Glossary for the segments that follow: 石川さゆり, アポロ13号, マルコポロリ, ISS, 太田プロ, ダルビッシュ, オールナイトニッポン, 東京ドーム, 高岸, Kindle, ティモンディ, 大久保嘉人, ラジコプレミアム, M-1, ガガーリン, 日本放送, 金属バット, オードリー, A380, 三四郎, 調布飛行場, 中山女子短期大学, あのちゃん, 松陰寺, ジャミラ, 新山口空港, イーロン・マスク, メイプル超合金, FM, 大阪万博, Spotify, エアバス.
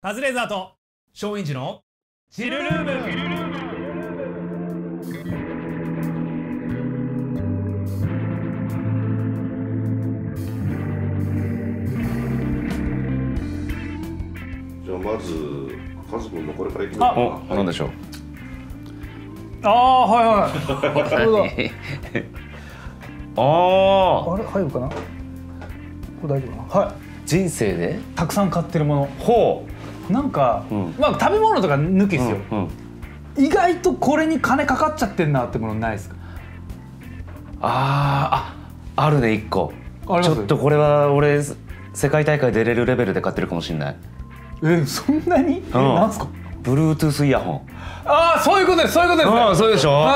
カズレーザーと松陰寺のチルルーム。じゃあまずカズ君のこれからいきましょう。何でしょう。はいあれ入るかな。これ大丈夫かな。はい。人生でたくさん買ってるもの。ほう。なんか、まあ食べ物とか抜きですよ、意外とこれに金かかっちゃってんなってものないですか。あるね、1個ちょっとこれは俺世界大会出れるレベルで買ってるかもしれない。そんなに。なんすか。Bluetooth イヤホン。そういうことです、そういうことです。そうでしょ。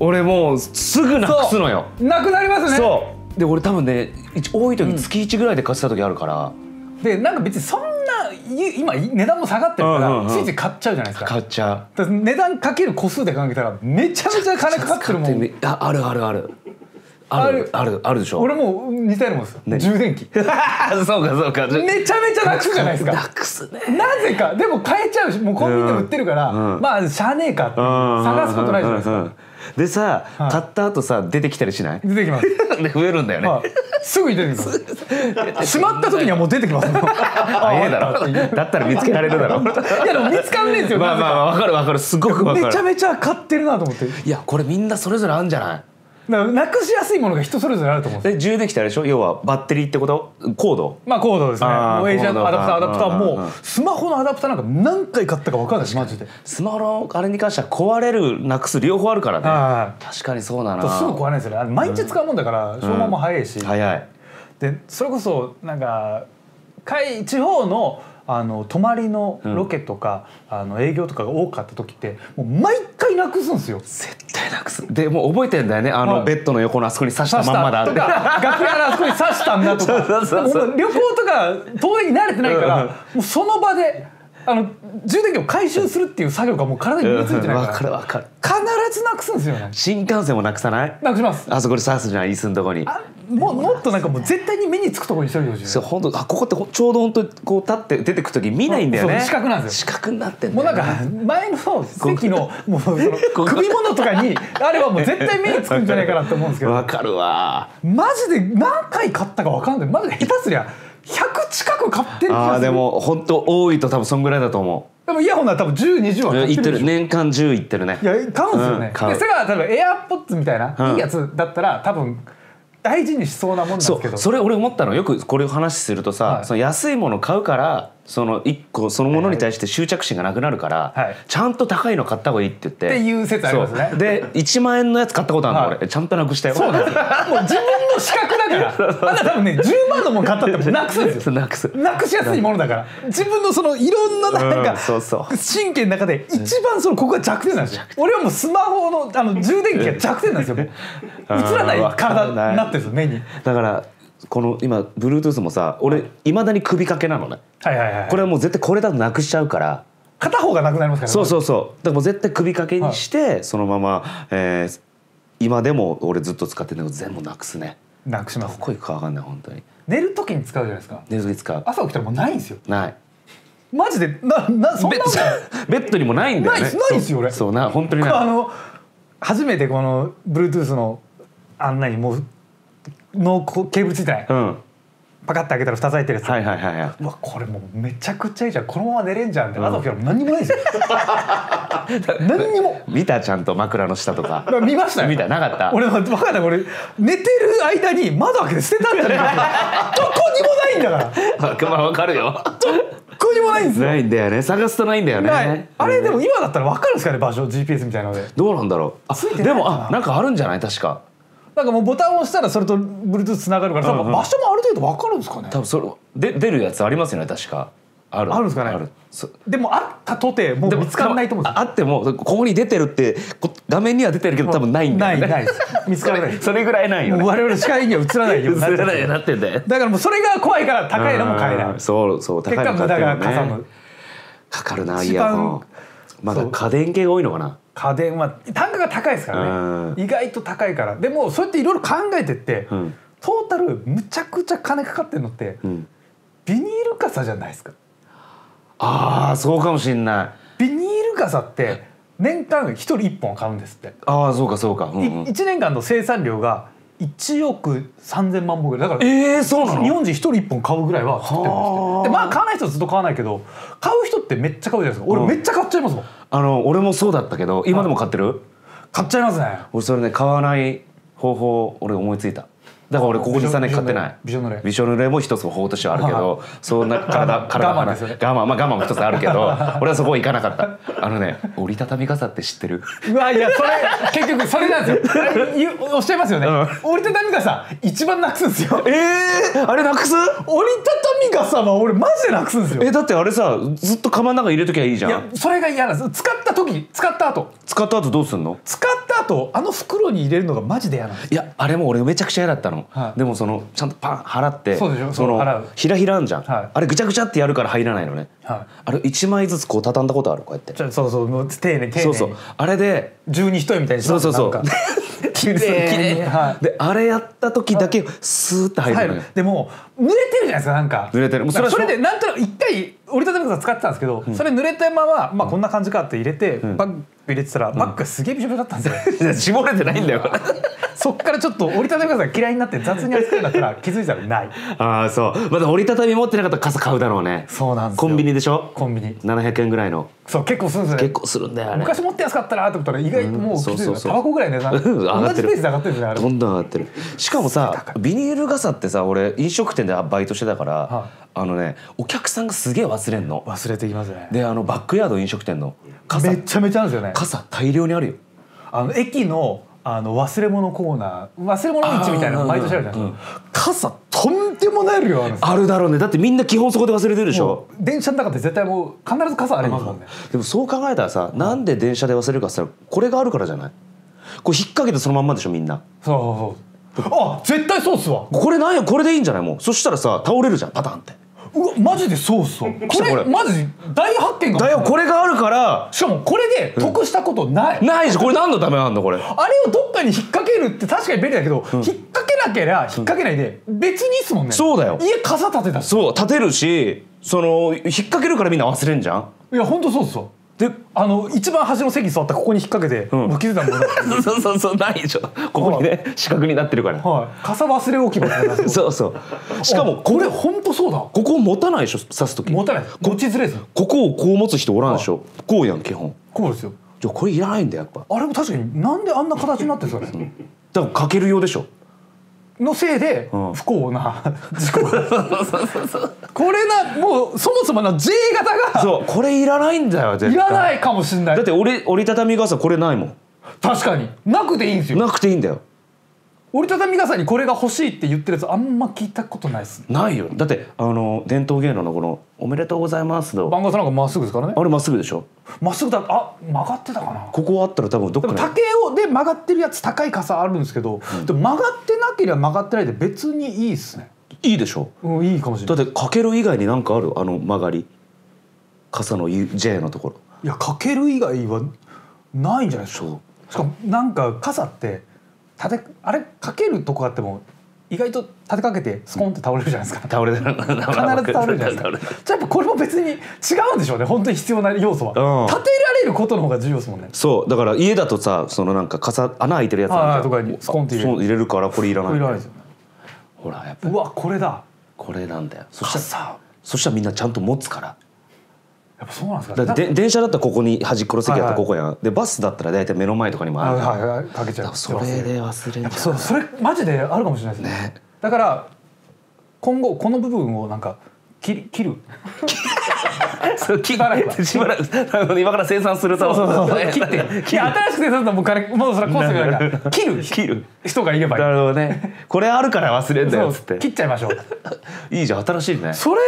俺もうすぐなくすのよ。なくなりますね。そうで俺多分ね、多い時月1ぐらいで買ってた時あるから。でなんか別にそんな今値段も下がってるからついつい買っちゃうじゃないですか。買っちゃう。値段かける個数で考えたらめちゃめちゃ金かかってるもん。あるあるあるあるあるあるでしょ。俺もう似たようなもんですよ、充電器。そうかそうか。めちゃめちゃなくすじゃないですか。なくすね。なぜか。でも買えちゃうし、もうコンビニで売ってるからまあしゃあねえかって探すことないじゃないですか。でさ、買った後さ出てきたりしない？出てきます。で増えるんだよね。すぐ出てきます。しまった時にはもう出てきます。早いだろ。だったら見つけられるだろ。いやでも見つかんねえんですよ。まあまあわかるわかる。すごくわかる。めちゃめちゃ買ってるなと思って。いやこれみんなそれぞれあるんじゃない？なくしやすいものが人それぞれあると思うんですよ。充電器ってあれでしょ。要はバッテリーってこと？コード。まあコードですね。ACのアダプター、アダプターもスマホのアダプターなんか何回買ったかわかんないしマジで。スマホのあれに関しては壊れるなくす両方あるからね。確かにそうだな。すぐ壊れないですよね。毎日使うもんだから消耗も早いし。早い。でそれこそなんか地方の泊まりのロケとか営業とかが多かった時ってもう毎回なくすんですよ。絶対なくす。でもう覚えてんだよね、ベッドの横のあそこに刺したまんまだとか楽屋のあそこに刺したんだとか。旅行とか遠いに慣れてないからもうその場で充電器を回収するっていう作業がもう体に身についてないから必ずなくすんですよね。新幹線もなくさない？なくします。あそこに刺すじゃん、椅子のとこに。もっとなんかもう絶対に目につくところにしてるよ。そう本当、ここってちょうど本当こう立って出てくとき見ないんだよね。四角なんですよ。四角になってんだよね。もうなんか前の席のもうその首元とかにあればもう絶対目につくんじゃないかなって思うんですけど。わかるわ。マジで何回買ったかわかんない。マジで下手すりゃ100近く買ってるんですよ。でも本当多いと多分そんぐらいだと思う。でもイヤホンは多分10、20は買ってる。年間10いってるね。いや買うんですよね。それが多分エアポッツみたいないいやつだったら多分大事にしそうなもんですけど。それ俺思ったのよ。くこれを話するとさ、その安いもの買うからその1個そのものに対して執着心がなくなるからちゃんと高いの買った方がいいって言ってっていう説ありますね。で1万円のやつ買ったことあるの俺。ちゃんとなくしたよ。そうなんですよ。もう自分の資格だから。あんな多分ね10万のもの買ったってなくすんですよ。なくす。なくしやすいものだから自分のそのいろんななんか神経の中で一番そのここが弱点なんですよ。俺はもうスマホの充電器が弱点なんですよ。映らない体になってるんですよ、目に。だからこの今 Bluetooth もさ俺いまだに首掛けなのね。これはもう絶対これだとなくしちゃうから片方がなくなりますからね。そうそうそう。だからもう絶対首掛けにしてそのまま今でも俺ずっと使ってるの全部なくすね。なくします。どこ行くか分かんない本当に。寝る時に使うじゃないですか。寝る時使う。朝起きたらもうないんですよ。ない。マジでそんなベッドにもないんだよね。ないんですよ俺。そうな、本当にない。初めてこの Bluetooth の案内にもうのケーブルついてない、パカッて開けたら蓋ついてるやつ。うわこれもうめちゃくちゃいいじゃん、このまま寝れんじゃんって。朝起きたら何にもないですよ。何にも。見た？ちゃんと枕の下とか。見ましたよ。見た？なかった。俺分かんない。俺寝てる間に窓開けて捨てたんじゃないか。どこにもないんだから。まあ分かるよ。どこにもないんですよ。ないんだよね。探すとないんだよね。あれでも今だったら分かるんですかね、場所 GPS みたいなので。どうなんだろう。でもなんかあるんじゃない確か。なんかもうボタンを押したらそれと Bluetooth つながるから、場所もある程度わかるんですかね。多分それで出るやつありますよね確か。あるんですかね。ある。でもあったとてもう見つからないと思うんですよ。あってもここに出てるって画面には出てるけど多分ないんだよね。ない見つからない。それぐらいないよね。我々視界には映らないようになってる。なってんだよ。だからもうそれが怖いから高いのも買えない。そうそう。結果無駄がかさむ。かかるな。いやもうまだ家電系が多いのかな。家電は単価が高いですからね。意外と高いから。でもそうやっていろいろ考えてって、トータルむちゃくちゃ金かかってるのって、ビニール傘じゃないですか。ああそうかもしんない。ビニール傘って年間1人1本買うんですって。ああそうかそうか、うんうん、1年間の生産量が1億3000万本ぐらいだから、そうなの？日本人1人1本買うぐらいは作ってるんですって。でまあ買わない人はずっと買わないけど、買う人ってめっちゃ買うじゃないですか。俺めっちゃ買っちゃいますもん、うん、俺もそうだったけど今でも買ってる？買っちゃいますね。俺それね、買わない方法俺思いついた。だから俺ここ2、3年買ってない。びしょ濡れ、びしょ濡れも一つ方法としてはあるけど、そんな体我慢ですよね。我慢も一つあるけど俺はそこは行かなかった。折りたたみ傘って知ってる？うわいやそれ結局それなんですよ。おっしゃいますよね、うん、折りたたみ傘一番なくすんですよ。あれなくす？折りたたみ傘は俺マジでなくすんですよ。だってあれさずっとカバンの中に入れときゃいいじゃん。いやそれが嫌なんです。使った後どうすんの？使った後袋に入れるのがマジで嫌なんです。いやあれも俺めちゃくちゃ嫌だったの。はい、でもちゃんとパン払って、そのひらひらあんじゃん、はい、あれぐちゃぐちゃってやるから入らないのね、はい、あれ1枚ずつこう畳んだことある。こうやってそうそうもう丁寧にそうそう、あれで十二人みたいにそうそうそう綺麗に、はい、であれやった時だけスーッて入るのよ、はい、でも濡れてるじゃないですか。濡れてる。それでなんとなく一回折りたたみ傘使ってたんですけど、うん、それ濡れたまま、まあ、こんな感じかって入れて、うん、バッグ入れてたら、うん、バッグがすげえびしょびしょだったんですよ。絞れてないんだよそっからちょっと折りたたみ傘が嫌いになって雑に扱うんだったら気づいたらない。ああそう。まだ折りたたみ持ってなかったら傘買うだろうね。そうなんですよ。コンビニでしょ。コンビニ700円ぐらいの。そう結構するんですね。結構するんだよね。昔持って安かったなと思ったら意外ともう気づいたらタバコぐらい値段同じペースで上がってるんですね。あれどんどん上がってる。しかもさビニール傘ってさ、俺飲食店でバイトしてたから、はい、お客さんがすげえ忘れんの。忘れていますね。でバックヤード飲食店の傘めちゃめちゃあるんですよね。傘大量にあるよ。駅の忘れ物コーナー、忘れ物市みたいなの毎年あるじゃないですか、うん、傘とんでもない量あるんですよ。あるだろうね。だってみんな基本そこで忘れてるでしょ。電車の中で絶対もう必ず傘ありますもんね、うん、でもそう考えたらさ、うん、なんで電車で忘れるかって言ったらこれがあるからじゃない。これ引っ掛けてそのまんまでしょみんな。そうそうそう。あ絶対そうっすわ。これなんや、これでいいんじゃない。もうそしたらさ倒れるじゃんパターンって。うわマジでそうっすわ。これマジ大発見かも。これがあるから。しかもこれで得したことない、うん、ないし。これ何のためなんだこれ。あれをどっかに引っ掛けるって確かに便利だけど、うん、引っ掛けなきゃ引っ掛けないで別にいいっすもんね。そうだよ。家傘立てた。そう立てるし、引っ掛けるからみんな忘れんじゃん。いやほんとそうっすわ。で一番端の席に座ったここに引っ掛けて、うん、気づいたもんね。そうないでしょ。ここにね、はい、四角になってるから、はい、傘忘れ置き場そうそう。しかもこれ本当そうだ。ここを持たないでしょ刺す時。持たない。こっちずれず。ここをこう持つ人おらんでしょ、はい、こうやん基本。こうですよ。じゃあこれいらないんだやっぱ。あれも確かになんであんな形になってるんですかねだからかける用でしょのせいで不幸な事故。これなもうそもそもの J 型がそうこれいらないんだよ。絶対いらないかもしれない。だって折りたたみ傘これないもん。確かになくていいんですよ。なくていいんだよ。折りたたみ傘にこれが欲しいって言ってるやつあんま聞いたことないっすね。ないよ。だって伝統芸能のこのおめでとうございますの番傘なんかまっすぐですからね。あれまっすぐでしょ。まっすぐだ。あ曲がってたかな。ここあったら多分どっかで竹で曲がってるやつ高い傘あるんですけど、うん、でも曲がってなければ曲がってないで別にいいっすね。いいでしょ、うん、いいかもしれない。だってかける以外になんかある曲がり傘の J のところ。いやかける以外はないんじゃないですか。しかもなんか傘ってあれかけるとこあっても意外と立てかけてスコンって倒れるじゃないですか。倒れる。必ず倒れるじゃないですか。じゃあやっぱこれも別に違うんでしょうね。本当に必要な要素は、うん、立てられることの方が重要ですもんね。そうだから家だとさなんか穴開いてるやつあるとかにスコンって入れるからこれいらない。これいらないですよね。ほらやっぱりうわこれだ。これなんだよ。そしたらみんなちゃんと持つから。やっぱそうなんですかね。だって電車だったらここに端っこの席だったらここやん。でバスだったら大体目の前とかにもあるからかけちゃう。それで忘れちゃう。やっぱそれマジであるかもしれないですね。だから今後この部分をなんか切るしばらく今から生産すると切って新しく生産するともうそれコストがないから切る人がいればいい。なるほどね。これあるから忘れんだよっつって切っちゃいましょう。いいじゃん新しいねそれ。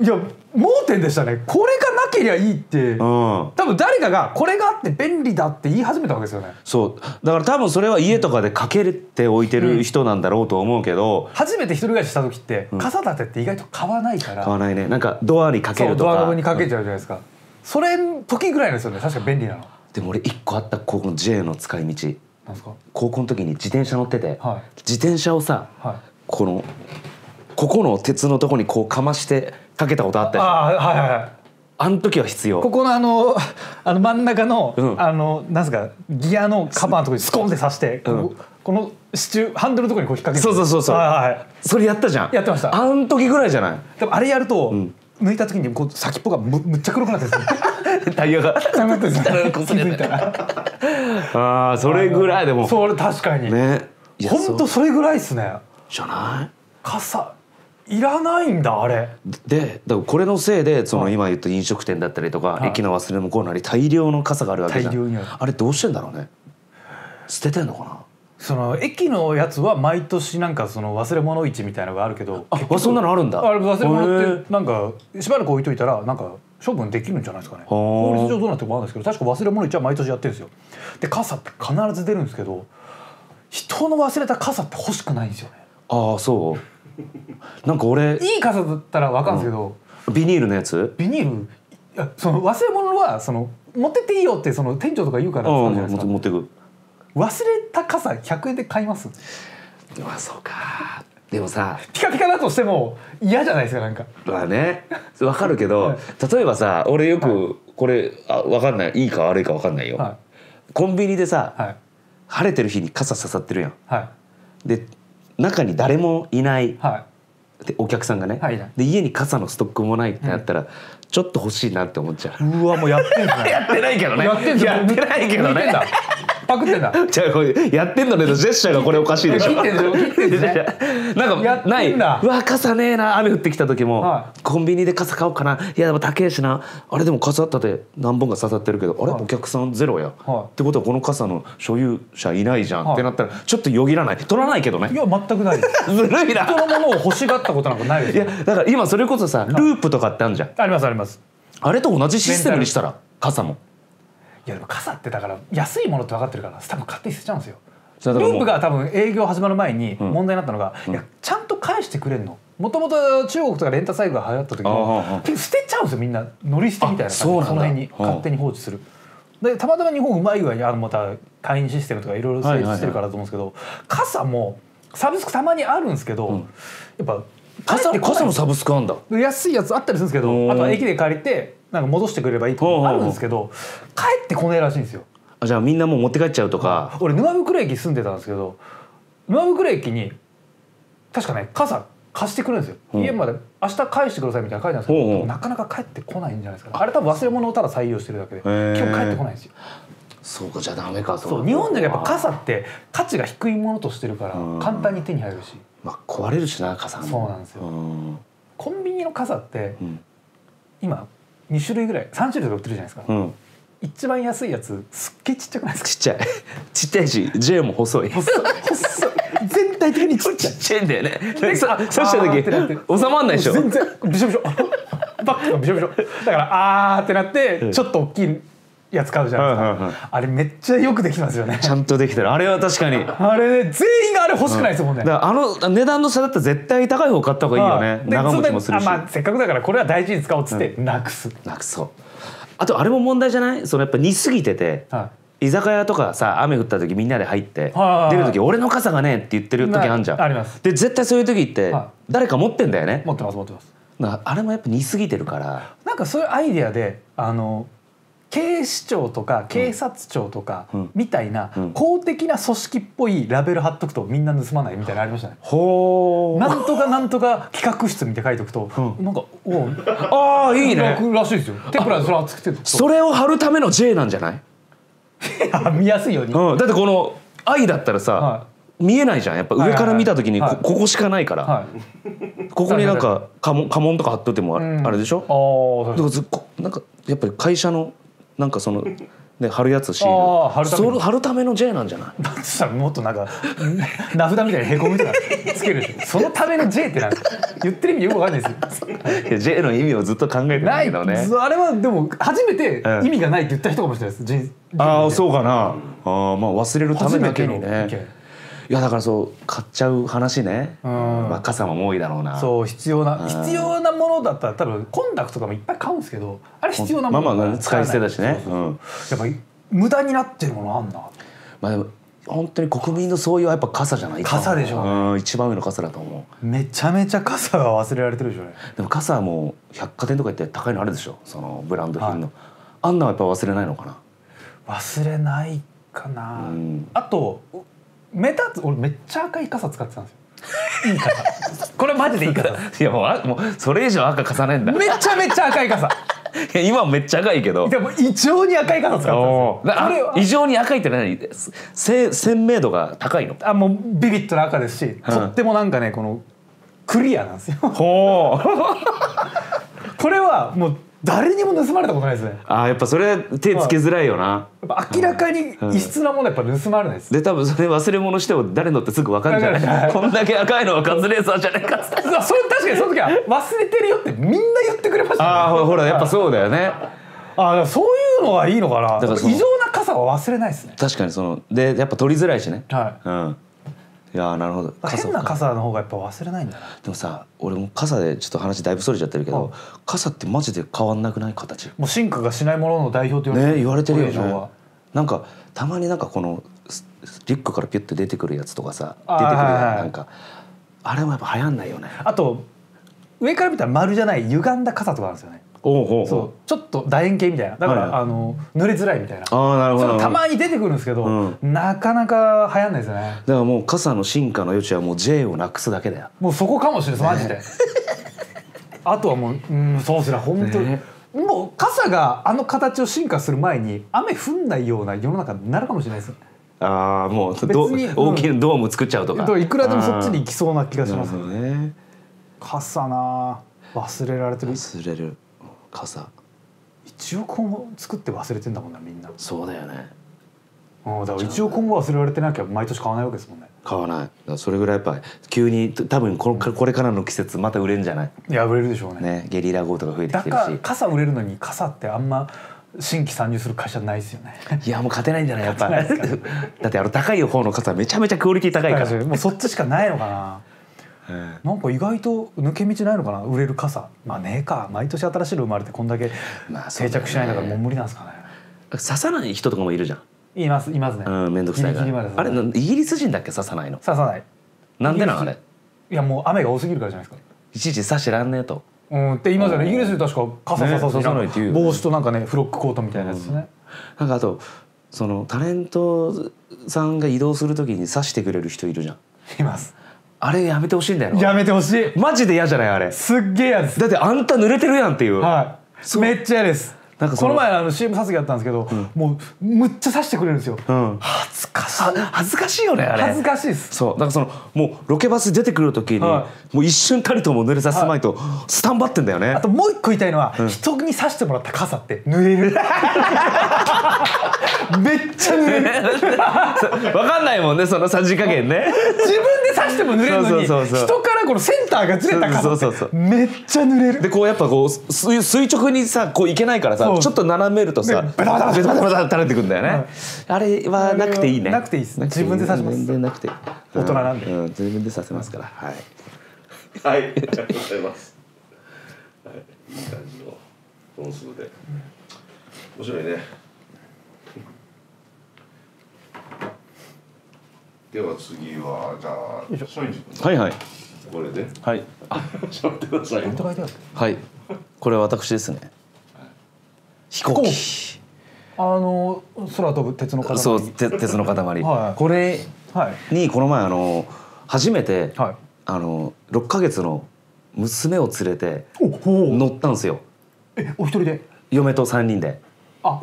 いや盲点でしたね。これがなけりゃいいって、うん、多分誰かがこれがあって便利だって言い始めたわけですよね。そうだから多分それは家とかでかけて置いてる人なんだろうと思うけど、うん、初めて一人暮らしした時って、うん、傘立てって意外と買わないから。買わないね。なんかドアにかけるとかドアにかけちゃうじゃないですか、うん、それの時ぐらいですよね。確か便利なの。でも俺一個あった高校の J の使い道。なんですか？高校の時に自転車乗ってて、はい、自転車をさ、はい、このここの鉄のとこにこうかましてかけたことあったでしょ。あの時は必要。ここのあの真ん中の、うん、なんすかギアのカバーのところにスコンって刺して、うん、この支柱ハンドルのところにこう引っ掛けて、そう、はいはい、それやったじゃん。やってました。あの時ぐらいじゃない。でもあれやると、うん、抜いた時にこう先っぽが むっちゃ黒くなってですねタイヤがなってですね気づいたらああそれぐらいでもそれ確かにね、ほんとそれぐらいですね。じゃない傘いらないんだあれで。だからこれのせいでその今言った飲食店だったりとか、はい、駅の忘れ物コーナーに大量の傘があるわけじゃん。大量に あれどうしてんだろうね。捨ててんのかな。その駅のやつは毎年なんかその忘れ物市みたいなのがあるけど、あそんなのあるんだ。あれ忘れ物ってなんかしばらく置いといたらなんか処分できるんじゃないですかね。法律上どうなってもあるんですけど、確か忘れ物市は毎年やってるんですよ。で傘って必ず出るんですけど、人の忘れた傘って欲しくないんですよね。ああそう。なんか俺いい傘だったらわかるんですけど、うん、ビニールのやつ、ビニールその忘れ物はその持ってっていいよってその店長とか言うから使うじゃないですか。持ってく。忘れた傘100円で買います。まあそうか。でもさピカピカだとしても嫌じゃないですかなんか。まあねわかるけど、はい、例えばさ俺よくこれ、はい、わかんないいいか悪いかわかんないよ、はい、コンビニでさ、はい、晴れてる日に傘刺さってるやん、はい、で中に誰もいない、はい、でお客さんがね、はい、で家に傘のストックもないってなったら、うん、ちょっと欲しいなって思っちゃう。うわもうやってんだやってないけどねやってないけどねパクってんだじゃあこれやってんのねジェスチャーがこれおかしいでしょ。切ってんの切ってんのねなんかない。うわ傘ねえな。雨降ってきた時も、はい、コンビニで傘買おうかな。いやでも高えしな。あれでも傘あったって何本か刺さってるけど、はい、あれお客さんゼロや、はい、ってことはこの傘の所有者いないじゃん、はい、ってなったらちょっとよぎらない。取らないけどね。いや全くないずるいな。人のものを欲しがったことなんかないですよ。いやだから今それこそさループとかってあるじゃん、はい、ありますあります。あれと同じシステムにしたら傘も。いやでも傘ってだから安いものって分かってるから多分買って捨てちゃうんですよ。ループが多分営業始まる前に問題になったのが、うん、いやちゃんと返してくれんの。もともと中国とかレンタサイクルが流行った時に捨てちゃうんですよみんな。乗り捨てみたいな感じでその辺に勝手に放置する。でたまたま日本うまい具合にまた会員システムとかいろいろ成立してるからだと思うんですけど、はいはいはい、傘もサブスクたまにあるんですけど、うん、やっぱ傘もサブスクあんだ。安いやつあったりするんですけど、あとは駅で借りてなんか戻してくれればいいとかあるんですけど、帰ってこないらしいんですよ。あじゃあみんなもう持って帰っちゃうとか。俺沼袋駅住んでたんですけど、沼袋駅に確かね傘貸してくれるんですよ、うん、家まで明日返してくださいみたいな書いてあるんですけど、でもなかなか帰ってこないんじゃないですか、ね、あれ多分忘れ物をただ採用してるだけで基本帰ってこないんですよ。そうかじゃあダメか。そう日本でやっぱ傘って価値が低いものとしてるから簡単に手に入るし、まあ、壊れるしな傘も。そうなんですよ。コンビニの傘って、うん、今2種類ぐらい3種類とか売ってるじゃないですか、うん、一番安いやつすっげえちっちゃくないですか。ちっちゃいちっちゃいし J も細い全体的にちっちゃいんだよね。刺した時収まんないでしょ。全然びしょびしょバッグがびしょびしょだからあーってなってちょっと大きいやつ買うじゃないですか、はいはいはい、あれめっちゃよくできますよね。ちゃんとできてるあれは確かにあれ、ね、全員があれ欲しくないですもんね、うん、だから値段の差だったら絶対高い方買った方がいいよね、うん、長持ちもするし、まあ、せっかくだからこれは大事に使おうっつってなくす、うん、なくそう。あとあれも問題じゃないそのやっぱ似すぎてて、はい、居酒屋とかさ雨降った時みんなで入って、はい、出る時俺の傘がねって言ってる時あるじゃん、ありますで絶対そういう時って、はい、誰か持ってんだよね。持ってます持ってます。あれもやっぱ似すぎてるから、なんかそういうアイデアで警視庁とか警察庁とかみたいな公的な組織っぽいラベル貼っとくとみんな盗まないみたいなのありましたね。ほーなんとかなんとか企画室みたいな書いておくと、うん、なんかおああいいねらしいですよ。テンプラでそれ作ってる。それを貼るための J なんじゃない。見やすいように、うん、だってこの I だったらさ、はい、見えないじゃんやっぱ上から見た時に はい、ここしかないから、はい、ここになんか家紋とか貼っといてもあれでしょ、うん、あだからなんかやっぱり会社のなんかそのね貼るやつシール貼るための J なんじゃない。だとしたらもっとなんか名札みたいにへこみとかつけるそのための J ってなんか言ってる意味よくわかんないですよ。いや J の意味をずっと考えてないけどね。あれはでも初めて意味がないって言った人かもしれないです、うん、ああそうかな、あ、まあ、忘れるためだけにね。いやだからそう買っちゃう話ね、うん、まあ、傘も多いだろうな。そう必要なものだったら多分コンタクトとかもいっぱい買うんですけど、あれ必要なものだから使い捨てだしね。そうそう、うん、やっぱ無駄になってるものあんな。まあ、でも本当に国民のそういうやっぱ傘じゃないか。傘でしょうね。うん、一番上の傘だと思う。めちゃめちゃ傘が忘れられてるでしょうね。でも傘はもう百貨店とか行って高いのあるでしょ、そのブランド品の、はい、あんなはやっぱ忘れないのかな。忘れないかな、うん、あと目立つ、俺めっちゃ赤い傘使ってたんですよいい傘、これマジでいい傘いやもうそれ以上赤貸さねえんだ。めちゃめちゃ赤い傘いや今めっちゃ赤いけど、でも異常に赤い傘使ってたんですよ。異常に赤いって何、鮮明度が高いの。あ、もうビビッとな赤ですし、うん、とってもなんかね、このクリアなんですよほこれはもう誰にも盗まれたことないですね。あ、やっぱそれ手つけづらいよな、まあ、やっぱ明らかに異質なものやっぱ盗まれないです、うんうん、で多分それ忘れ物しても誰のってすぐ分かるんじゃないこんだけ赤いのはカズレーザーじゃないかって確かにその時は忘れてるよってみんな言ってくれましたね。ああ、ほらやっぱそうだよねあ、そういうのはいいのかな。だから異常な傘は忘れないですね。確かにそのでやっぱ取りづらいしね、はい、うん、いや、なるほど。変な傘の方がやっぱ忘れないんだな。でもさ、俺も傘でちょっと話だいぶそれちゃってるけど、うん、傘ってマジで変わんなくない？形もう進化がしないものの代表って言われてるよね。なんかたまになんかこのリュックからピュッて出てくるやつとかさ、出てくるやつ、はい、なんかあれもやっぱ流行んないよね。あと上から見たら丸じゃない歪んだ傘とかなんですよね。おうおうおう、そう、ちょっと楕円形みたいな、だから、はい、あの濡れづらいみたいな。あ、なるほど。それたまに出てくるんですけど、うん、なかなか流行んないですよね。だからもう傘の進化の余地はもう J をなくすだけだよ。もうそこかもしれないです、ね、マジであとはもう、うん、そうですね、本当に、ね、もう傘があの形を進化する前に雨降んないような世の中になるかもしれないです。ああ、もう別に、うん、大きいドーム作っちゃうとか、いくらでもそっちに行きそうな気がしますね。傘な、忘れられてる。忘れる傘1億個も作って忘れてんだもんな、みんな。そうだよね。あ、だから1億個も忘れられてなきゃ毎年買わないわけですもんね。買わない。それぐらいやっぱり急に多分これからの季節また売れるんじゃない。いや、売れるでしょう ね。ゲリラ豪雨とか増えてきてるし。だから傘売れるのに傘ってあんま新規参入する会社ないですよねいや、もう勝てないんじゃないやっぱりだってあの高い方の傘めちゃめちゃクオリティ高いからもうそっちしかないのかななんか意外と抜け道ないのかな、売れる傘。まあねえか、毎年新しいの生まれてこんだけ定着しないんだから、もう無理なんですかね。刺さない人とかもいるじゃん。いますね。うん、めんどくさいから。あれイギリス人だっけ、刺さないの。刺さない、なんでなのあれ。いや、もう雨が多すぎるからじゃないですか。いちいち刺してらんねえと、うんって言いますよね。イギリスで確か傘刺さないっていう、帽子となんかね、フロックコートみたいなやつですね。なんかあとそのタレントさんが移動するときに刺してくれる人いるじゃん。います。あれやめてほしいんだよ。やめてほしい。マジで嫌じゃないあれ。すっげえ嫌です。だってあんた濡れてるやんっていう。はい。めっちゃ嫌です。なんかこの前CM 撮影やったんですけど、もうむっちゃ刺してくれるんですよ。恥ずかしい。恥ずかしいよねあれ。恥ずかしいです。そう。なんかそのもうロケバス出てくる時に、もう一瞬たりとも濡れさせまいとスタンバってんだよね。あともう一個言いたいのは、人に刺してもらった傘って濡れる。めっちゃ濡れる。分かんないもんねそのさじ加減ね。自分で刺しても濡れるのに、人からこのセンターがずれた傘ってめっちゃ濡れる。でこうやっぱこう垂直にさ、こういけないからさ、ちょっと斜めるとさ、ベタベタベタベタ垂れてくんだよね。あれはなくていいね。なくていいですね。自分で刺します。全然なくて。大人なんで。自分で刺せますから。はい。はい。ありがとうございます。いい感じの本数で面白いね。では次はじゃあ松陰寺君。はいはい、これで、はい、あ、ちょっと待ってください。本当書いてある。はい、これは私ですね。飛行機、空飛ぶ鉄の塊。そう、鉄の塊。これにこの前初めて6ヶ月の娘を連れて乗ったんですよ。え、お一人で？嫁と3人で。あ、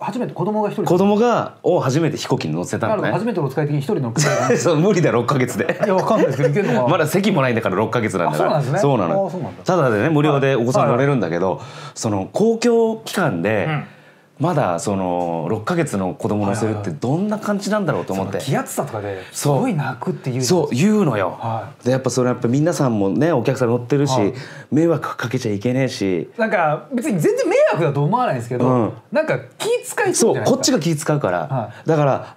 初めて子供が一人。子供が初めて飛行機に乗せたのね。初めてのお使い的に一人乗っけた。そう、無理だ6ヶ月で。いや、わかんないですけど、いけるのか。まだ席もないんだから6ヶ月なんだから。そうなの。ただでね、無料でお子さん乗れるんだけど、その公共機関でまだその6ヶ月の子供乗せるってどんな感じなんだろうと思って。気圧差とかですごい泣くっていう。そう言うのよ。でやっぱそれやっぱ皆さんもね、お客さん乗ってるし、迷惑かけちゃいけねえし。なんか別に全然だと思わないですけど、なんか気遣いそう。こっちが気遣うから、はい、だから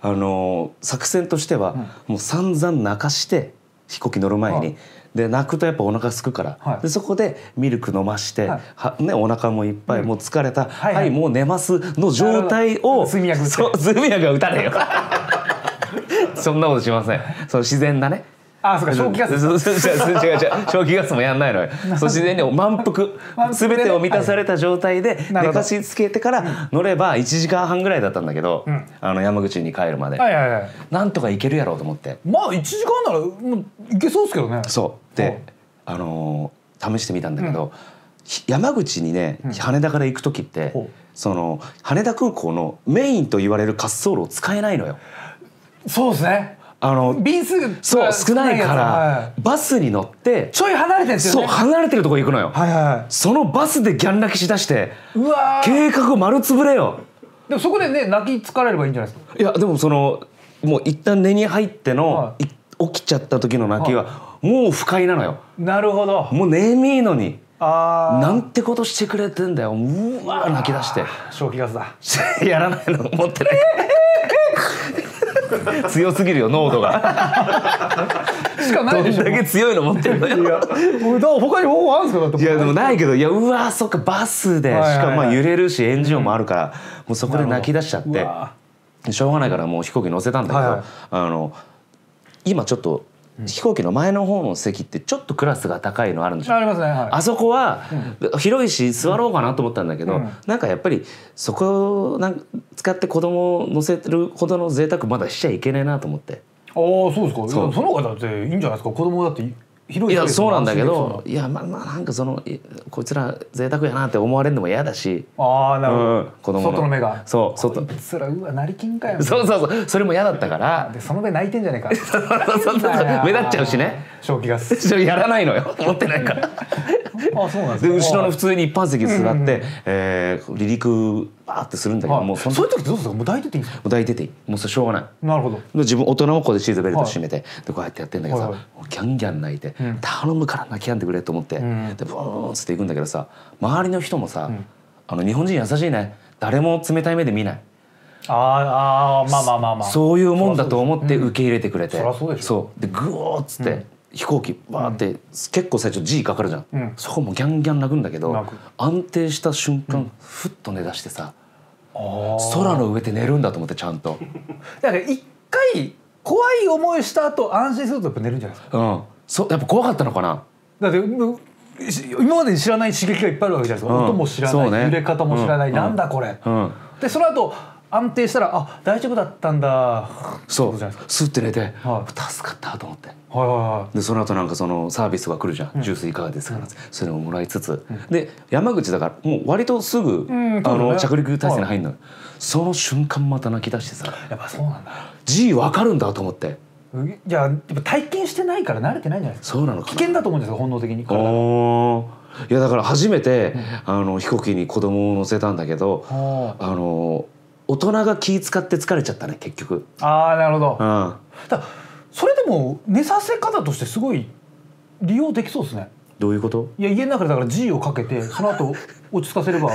作戦としては、もう散々泣かして飛行機乗る前に、はい、で泣くとやっぱお腹すくから、はい、でそこでミルク飲まして、はい、ね、お腹もいっぱい、もう疲れた、はい、はい、もう寝ますの状態を、速やか打たれよそんなことしません。その自然なね。あ、そうか、消気ガス。違う。消気ガスもやんないのよ。そう、自然に満腹、すべてを満たされた状態で寝かしつけてから乗れば1時間半ぐらいだったんだけど、うん、あの山口に帰るまで、なんとか行けるやろうと思って。まあ1時間ならもう行けそうですけどね。そう。で、試してみたんだけど、うん、山口にね、羽田から行く時って、うん、その羽田空港のメインと言われる滑走路を使えないのよ。そうですね。便数が少ないから、はい、バスに乗ってちょい離れてるんですよね。そう、離れてるとこ行くのよ、そのバスでギャン泣きしだして、うわ、計画丸つぶれよ。でもそこでね、泣き疲れればいいんじゃないですか。いや、でもそのもう一旦寝に入っての、起きちゃった時の泣きは、もう不快なのよ。なるほど。もう眠いのに、なんてことしてくれてんだよ、うわー泣き出して。消気ガスだ。やらないの持ってない。強すぎるよ、濃度が。しかないでしょ。どんだけ強いの持ってるのよ。いや、他に方法あるんですか。だって、いやでもないけど、いや、うわー、そっか、バスでしかも揺れるし、エンジン音もあるから、もうそこで泣き出しちゃってしょうがないから、もう飛行機乗せたんだけど、今ちょっと飛行機の前の方の席ってちょっとクラスが高いのあるんでしょ。ありますね。あそこは広いし座ろうかなと思ったんだけど、なんかやっぱりそこを使って子供を乗せてるほどの贅沢まだしちゃいけねえなと思って。ああ、そうですか。その方だっていいんじゃないですか。子供だって広い。いや、そうなんだけど、いや、まあなんかそのこいつら贅沢やなって思われるのも嫌だし。ああ、なるほど。外の目が。そう、外。こいつら、うわ、成金かよ。そう、それも嫌だったから。で、その目泣いてんじゃねえか。目立っちゃうしね。消気ガス。それやらないのよ。持ってないから。あ、そうなんですか。で、後ろの普通に一般席座って、離陸バーってするんだけど、もうそういう時どうするんですか。もう抱いてていいんですか。もう抱いてていい。もうしょうがない。なるほど。自分大人もこうでシートベルト締めて、でこうやってやってんだけどさ、ギャンギャン泣いて。頼むから泣き止んでくれと思って、でブーンつっていくんだけどさ、周りの人もさ、日本人優しいね。誰も冷たい目で見ない。まあ、そういうもんだと思って受け入れてくれて、そうでグオーっつって飛行機バーって結構最初 G かかるじゃん。そこもギャンギャン泣くんだけど、安定した瞬間ふっと寝だしてさ、空の上で寝るんだと思ってちゃんと。だから一回怖い思いした後安心するとやっぱ寝るんじゃないですか。やっぱ怖かったのかな。だって今までに知らない刺激がいっぱいあるわけじゃないですか。音も知らない、揺れ方も知らない、なんだこれ。でその後安定したら、あ、大丈夫だったんだ。そう、スッて寝て助かったと思って。でその後なんかそのサービスが来るじゃん。ジュースいかがですか。それをもらいつつ、で山口だからもう割とすぐ着陸体制に入るの。その瞬間また泣き出してさ、やっぱそうなんだ。G 分かるんだと思って。いや、やっぱ体験してないから慣れてないんじゃないですか。そうなのか。危険だと思うんですよ、本能的に。いや、だから初めて、飛行機に子供を乗せたんだけど、大人が気使って疲れちゃったね、結局。ああ、なるほど。だそれでも寝させ方としてすごい利用できそうですね。どういうこと？いや、家の中でだから G をかけてその後落ち着かせれば。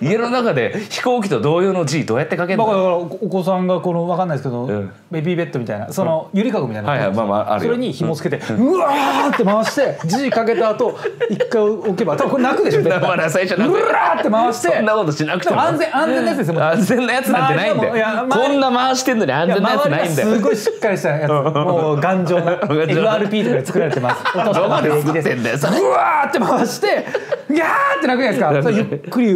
家の中で飛行機と同様の G どうやってかけるの？だからお子さんがこのわかんないですけど、ベビーベッドみたいな、そのゆりかごみたいな、それに紐つけてうわーって回して G かけた後一回置けば多分これ泣くでしょ。だから最初うわーって回して、そんなことしなくても安全なやつですよ。安全なやつなんてないんだよ。こんな回してんのに安全なやつないんだよ。すごいしっかりしたやつ、もう頑丈な LRP とかで作られてます。どこで作ってんだよ。うわーって回してギャーって泣くじゃないですか。ゆっくり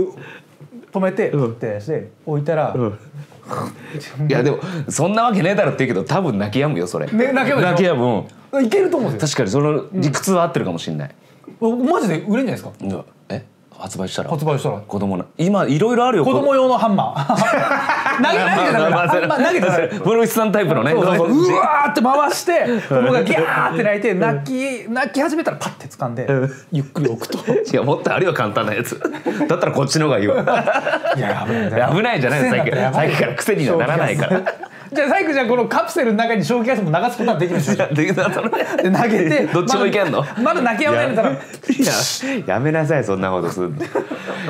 止めてってして置いたら、いやでもそんなわけねえだろって言うけど、多分泣き止むよそれ。泣き止む。いけると思う。確かにその理屈は合ってるかもしれない。マジで売れんじゃないですか。え、発売したら子供の今いろいろあるよ。子供用のハンマー。投げてブロイスさんタイプのね。うわーって回して子供がギャーって泣いて泣き始めたらパッて掴んでゆっくり置くと。いや、もっとあるよ簡単なやつ。だったらこっちの方がいいわ。いや、危ないじゃないですか。最近から癖にはならないから。じゃあ最後、じゃあこのカプセルの中に消気ガスも流すことはできるでしょ。で投げてどっちもいけんの。まだ泣き止めたらやめなさい、そんなことする。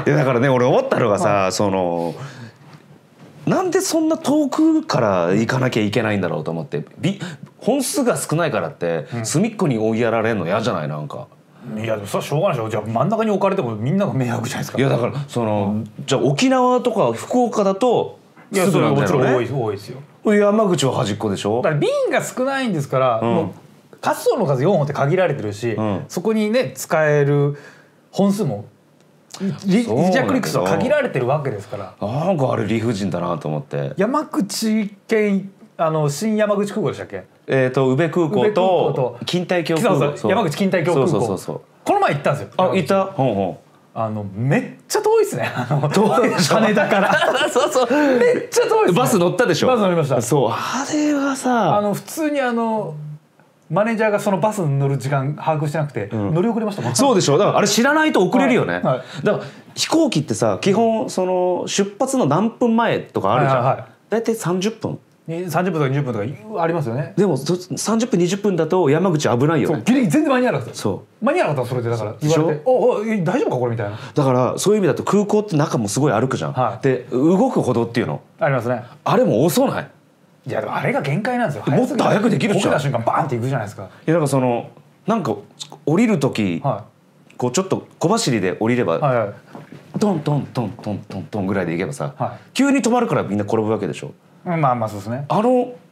だからね、俺思ったのがさ、そのなんでそんな遠くから行かなきゃいけないんだろうと思って、本数が少ないからって隅っこに追いやられるの嫌じゃない、なんか。いや、それはしょうがないでしょ。じゃあ真ん中に置かれてもみんなが迷惑じゃないですか。いや、だからそのじゃあ沖縄とか福岡だと粒がもちろん、ね、多いですよ。山口は端っこでしょ。だから瓶が少ないんですから、うん、もう滑走の数4本って限られてるし、うん、そこにね使える本数も離着陸数は限られてるわけですから。なんかあれ理不尽だなと思って。山口県新山口空港でしたっけ。宇部空港と錦帯橋空港。山口錦帯橋空港この前行ったんですよ。あ、行った。ほんほん。めっちゃ遠いですね。遠いでしょ羽田からそうそう、めっちゃ遠いです、ね、バス乗ったでしょ。バス乗りました。そう、あれはさ、普通にマネージャーがそのバスに乗る時間把握してなくて、うん、乗り遅れましたもん。そうでしょ。だからあれ知らないと遅れるよね、はいはい、だから飛行機ってさ基本その出発の何分前とかあるじゃん、はいはいはい、だいたい30分30分とか20分とかありますよね。でも30分20分だと山口危ないよね。そうギリギリ全然間に合わなかった。そう間に合わなかった。それでだから言われて「おい大丈夫かこれ」みたいな。だからそういう意味だと空港って中もすごい歩くじゃん、はい、で動く歩道っていうのありますね。あれも多そうない？いやでもあれが限界なんですよ。もっと早くできるじゃん。起きた瞬間バーンっていくじゃないですか。いやだからそのなんか降りる時、はい、こうちょっと小走りで降りれば、はいはい、トントントントントントンぐらいでいけばさ、はい、急に止まるからみんな転ぶわけでしょ。まあまあそうですね。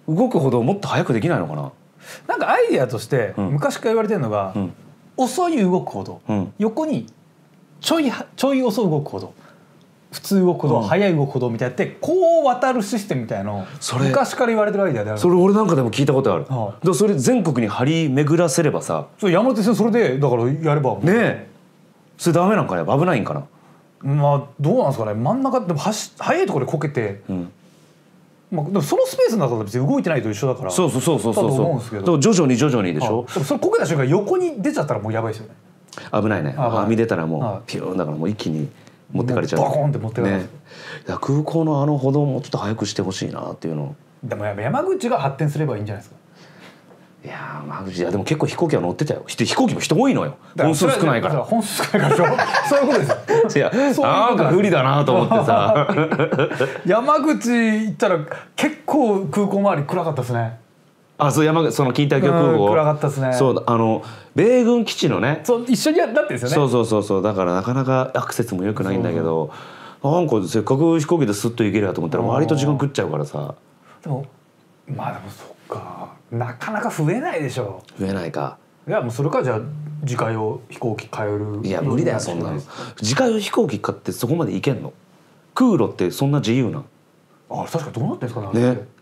動くほどもっと早くできないのかな。なんかアイデアとして昔から言われてるのが、うん、遅い動くほど、うん、横にちょい遅い動くほど普通動くほど、うん、早い動くほどみたいなってこう渡るシステムみたいなの昔から言われてるアイデアである。それ俺なんかでも聞いたことある、はあ、それ全国に張り巡らせればさ。そう山手線それでだからやればねえ。それダメなんかね。危ないんかな。まあどうなんですかね。真ん中でも早いところでこけて、うん、まあ、でもそのスペースの中では別に動いてないと一緒だから。そうそうそうそうそうそうそう。徐々に徐々にでしょ、はい、でもそれこけた瞬間横に出ちゃったらもうやばいですよね。危ないね。はみ出たらもう、はい、ピューンだからもう一気に持ってかれちゃう。バコンって持ってかれる、ね、空港の歩道もちょっと早くしてほしいなっていうの。でも山口が発展すればいいんじゃないですか。いや山口、いやでも結構飛行機は乗ってたよ。飛行機も人多いのよ。本数少ないから。本数少ないからそういうことですよ。いやなんか不利だなと思ってさ山口行ったら結構空港周り暗かったですね。あ、そう山口その錦帯橋空港暗かったですね。そう米軍基地のね、そう一緒になってですよね。そうそうそうそう。だからなかなかアクセスも良くないんだけど、なんかせっかく飛行機でスッと行けるやと思ったら割と時間食っちゃうからさ。でもまあでもそっか、なかなか増えないでしょ。増えないか。いやもうそれかじゃあ自家用飛行機買える。いや無理だよそんなの。自家用飛行機買ってそこまで行けんの？空路ってそんな自由な？あ確かにどうなってんすかねあれね。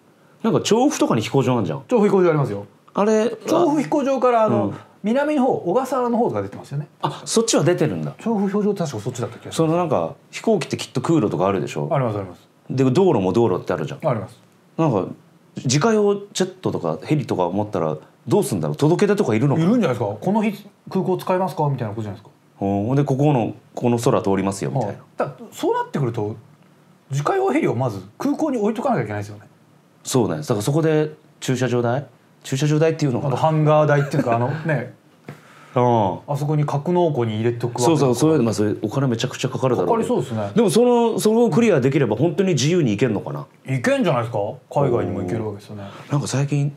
なんか調布とかに飛行場あるじゃん。調布飛行場ありますよ。あれ調布飛行場からうん、南の方小笠原の方とか出てますよね。あそっちは出てるんだ。調布飛行場確かそっちだったっけ。そのなんか飛行機ってきっと空路とかあるでしょ。ありますあります。で道路も道路ってあるじゃん。あります。なんか自家用ジェットとかヘリとか持ったらどうすんだろう。届け出とかいるのか。いるんじゃないですか。この日空港使えますかみたいなことじゃないですか。でこの空通りますよみたいな、はあ、だそうなってくると自家用ヘリをまず空港に置いとかなきゃいけないですよね。そうなんです。だからそこで駐車場代っていうのかな、ハンガー代っていうかねあそこに格納庫に入れとくわけ。そうそうそういう、まあ、それお金めちゃくちゃかかるだろう。かかりそうですね。でもそれをクリアできれば本当に自由に行けるのかな。行けんじゃないですか。海外にも行けるわけですよね。なんか最近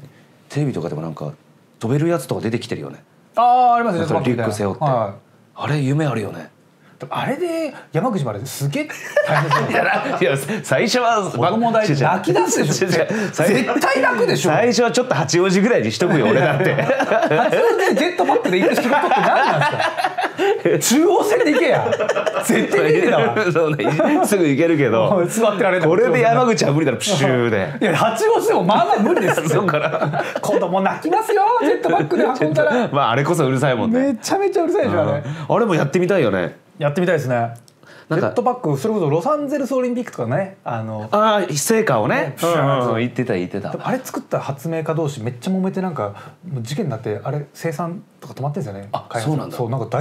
テレビとかでもなんか飛べるやつとか出てきてるよね。ああありますね。リュック背負って、はい、あれ夢あるよね。あれで山口まですげえ大変だ。いや最初は子供大事泣き出すでしょ。絶対泣くでしょ。最初はちょっと八王子ぐらいにしとくよ俺だって八王子でジェットバックで行く仕事って何なんですか中央線で行けや絶対行けだわそう、ね、すぐ行けるけど座ってられない。これで山口は無理だろ。プシューでいや八王子でもまあまあ無理ですそうから子供泣きますよジェットバックで運んだら、まあ、あれこそうるさいもんね。めちゃめちゃうるさいでしょあれ。あれもやってみたいよね。やってみたいですね。なんかジェットバック、それこそロサンゼルスオリンピックとかね、成果をね、言ってた言ってた。あれ作った発明家同士めっちゃ揉めてなんか事件になって、あれ生産とか止まってんですよね。あ、そうなんだ。そうなんか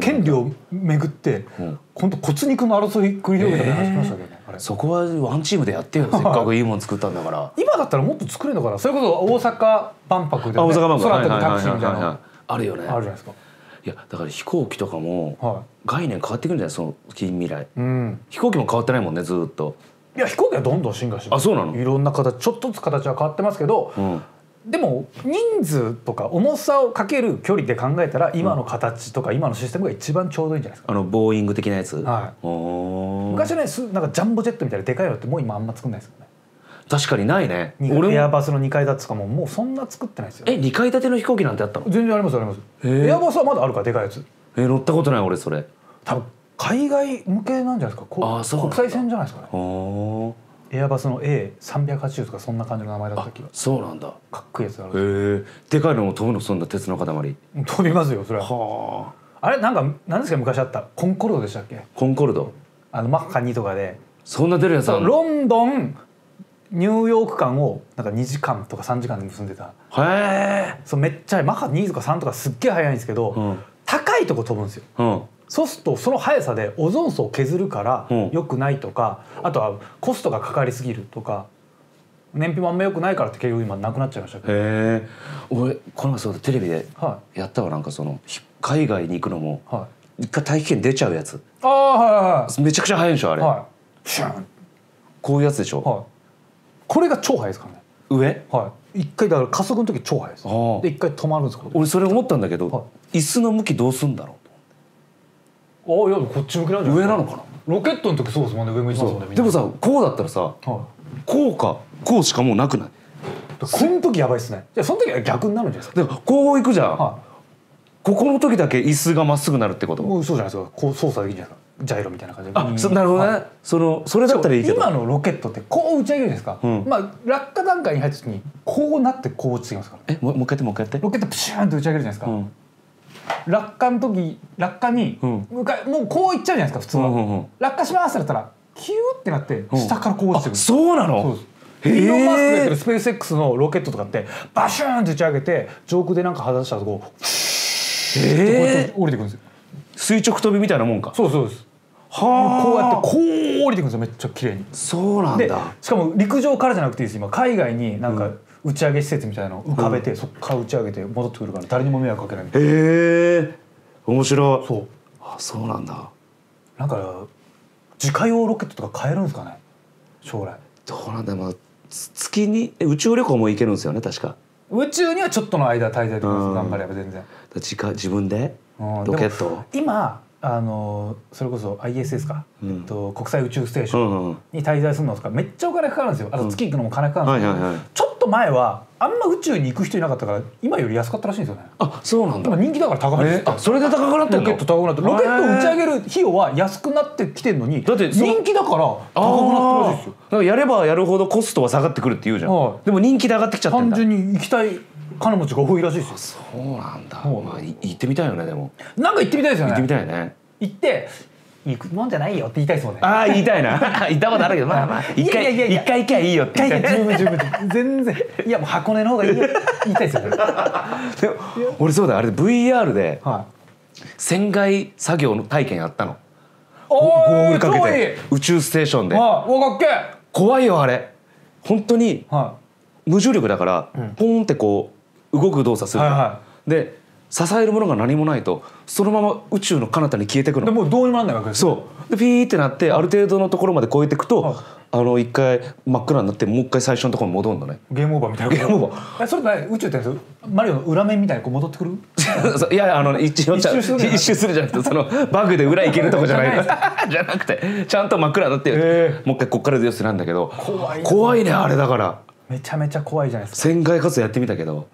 権利をめぐって、うん、本当骨肉の争い繰り広げた話しましたけどね。あれそこはワンチームでやってよせっかくいいもの作ったんだから今だったらもっと作れるのかな。それこそ大阪万博で、ね、空飛ぶタクシーみたいなあるよね。あるじゃないですか。いやだから飛行機とかも概念変わってくるんじゃないその近未来、うん、飛行機も変わってないもんねずっと。いや飛行機はどんどん進化してます。あ、そうなの。いろんな形ちょっとずつ形は変わってますけど、うん、でも人数とか重さをかける距離で考えたら今の形とか今のシステムが一番ちょうどいいんじゃないですか、あのボーイング的なやつ、はい、お昔はねなんかジャンボジェットみたいなでかいのってもう今あんま作んないですよね。確かにないね。エアバスの2階建てとかももうそんな作ってないですよ。え、2階建ての飛行機なんてあったの？全然ありますあります。エアバスはまだあるからでかいやつ。乗ったことない俺それ。多分海外向けなんじゃないですか。国際線じゃないですかね。エアバスの A380 とかそんな感じの名前だった気が。そうなんだ。かっこいいやつある。でかいのも飛ぶの？そんな鉄の塊。飛びますよそれは。はあ。あれなんか何ですか昔あったコンコルドでしたっけ？コンコルド。マッハ2とかで。そんな出るやつあるの？ロンドン。ニューヨーク間をなんか2時間とか3時間で結んでた。へえ。そうめっちゃマッハ2とか3とかすっげえ速いんですけど、うん、高いとこ飛ぶんですよ、うん、そうするとその速さでオゾン層を削るから良くないとか、うん、あとはコストがかかりすぎるとか燃費もあんま良くないからって結局今なくなっちゃいましたけど。へえ。俺この前そうだテレビでやったわ、なんかその海外に行くのも、はい、一回大気圏出ちゃうやつ。ああはいはい。めちゃくちゃ速いんでしょあれ、はい、シューンこういうやつでしょ、はい、これが超速いですからね上、はい、1回だから加速の時超速いです。で1回止まるんですか。俺それ思ったんだけど、はい、椅子の向きどうすんだろうと思って。ああいやこっち向きなんじゃない。上なのかな。ロケットの時そうですもんね上向いてますもんね。でもさこうだったらさ、はい、こうかこうしかもうなくない。この時やばいっすね。じゃあその時は逆になるんじゃないですか。でもこう行くじゃん、はい、ここの時だけ椅子がまっすぐなるってこと。もうそうじゃないですか。こう操作できるじゃないですかジャイロみたいな感じで。あ、なるほどね、はい、それだったらいいけど今のロケットってこう打ち上げるじゃないですか、うん、まあ落下段階に入った時にこうなってこう落ちてきますから。え、もう一回やってもう一回やって。ロケットプシューンと打ち上げるじゃないですか、うん、落下に、うん、もうこういっちゃうじゃないですか普通は、うんうん、落下しますってなったらキューってなって下からこう落ちてくる、うん、そうなの。そうです。イーロン・マスクがやってるスペース X のロケットとかってバシューンって打ち上げて上空でなんか外したとこってこう降りてくるんですよ。垂直飛びみたいなもんか。そうそうです。はこうやってこう降りてくるんですよめっちゃ綺麗に。そうなんだ。でしかも陸上からじゃなくていいです。今海外になんか打ち上げ施設みたいなのを浮かべて、うん、そこから打ち上げて戻ってくるから誰にも迷惑かけないみたいな。へえ面白い。そうあそうなんだ。なんか自家用ロケットとか買えるんですかね将来。どうなんだろう。月に宇宙旅行も行けるんですよね確か。宇宙にはちょっとの間滞在できます、うん、頑張れば全然。自分でロケット今それこそ ISS か、うん国際宇宙ステーションに滞在するのとかめっちゃお金かかるんですよ。あと月行くのも金かかるんですけど、ちょっと前はあんま宇宙に行く人いなかったから今より安かったらしいんですよね。あそうなんだ。人気だから高いです。あそれで高くなってるの。ロケット高くなってロケット打ち上げる費用は安くなってきてるのにだって人気だから高くなってるらしいですよ。だからやればやるほどコストは下がってくるって言うじゃん、はい、でも人気で上がってきちゃってんだ。単純に行きたい金持ちが多いらしいですよ。そうなんだ、まあ、行ってみたいよね。でもなんか行ってみたいですよね。行ってみたいね。行って行くもんじゃないよって言いたいですもんね。ああ言いたいな行ったことあるけどまあまあ一回行きゃいいよって言いたい。十分全然いやもう箱根の方がいいよ言いたいですよねでも俺そうだあれ VR で船外作業の体験やったの。ゴーグルかけて宇宙ステーションで。わかっけえ。怖いよあれ本当に無重力だからポンってこう動く動作する、はいはい、で支えるものが何もないとそのまま宇宙の彼方に消えてくのでもうどうにもなんないわけですよ。そうでピーってなってある程度のところまで越えてくと、はい、一回真っ暗になってもう一回最初のところに戻るのね。ゲームオーバーみたいな。ゲームオーバー。それって宇宙ってマリオの裏面みたいにこう戻ってくるいや一周するじゃなくてそのバグで裏行けるとこじゃないじゃなくてちゃんと真っ暗になって、もう一回こっから出ようってなんだけど怖いねあれ。だからめちゃめちゃ怖いじゃないですか。船外活動やってみたけど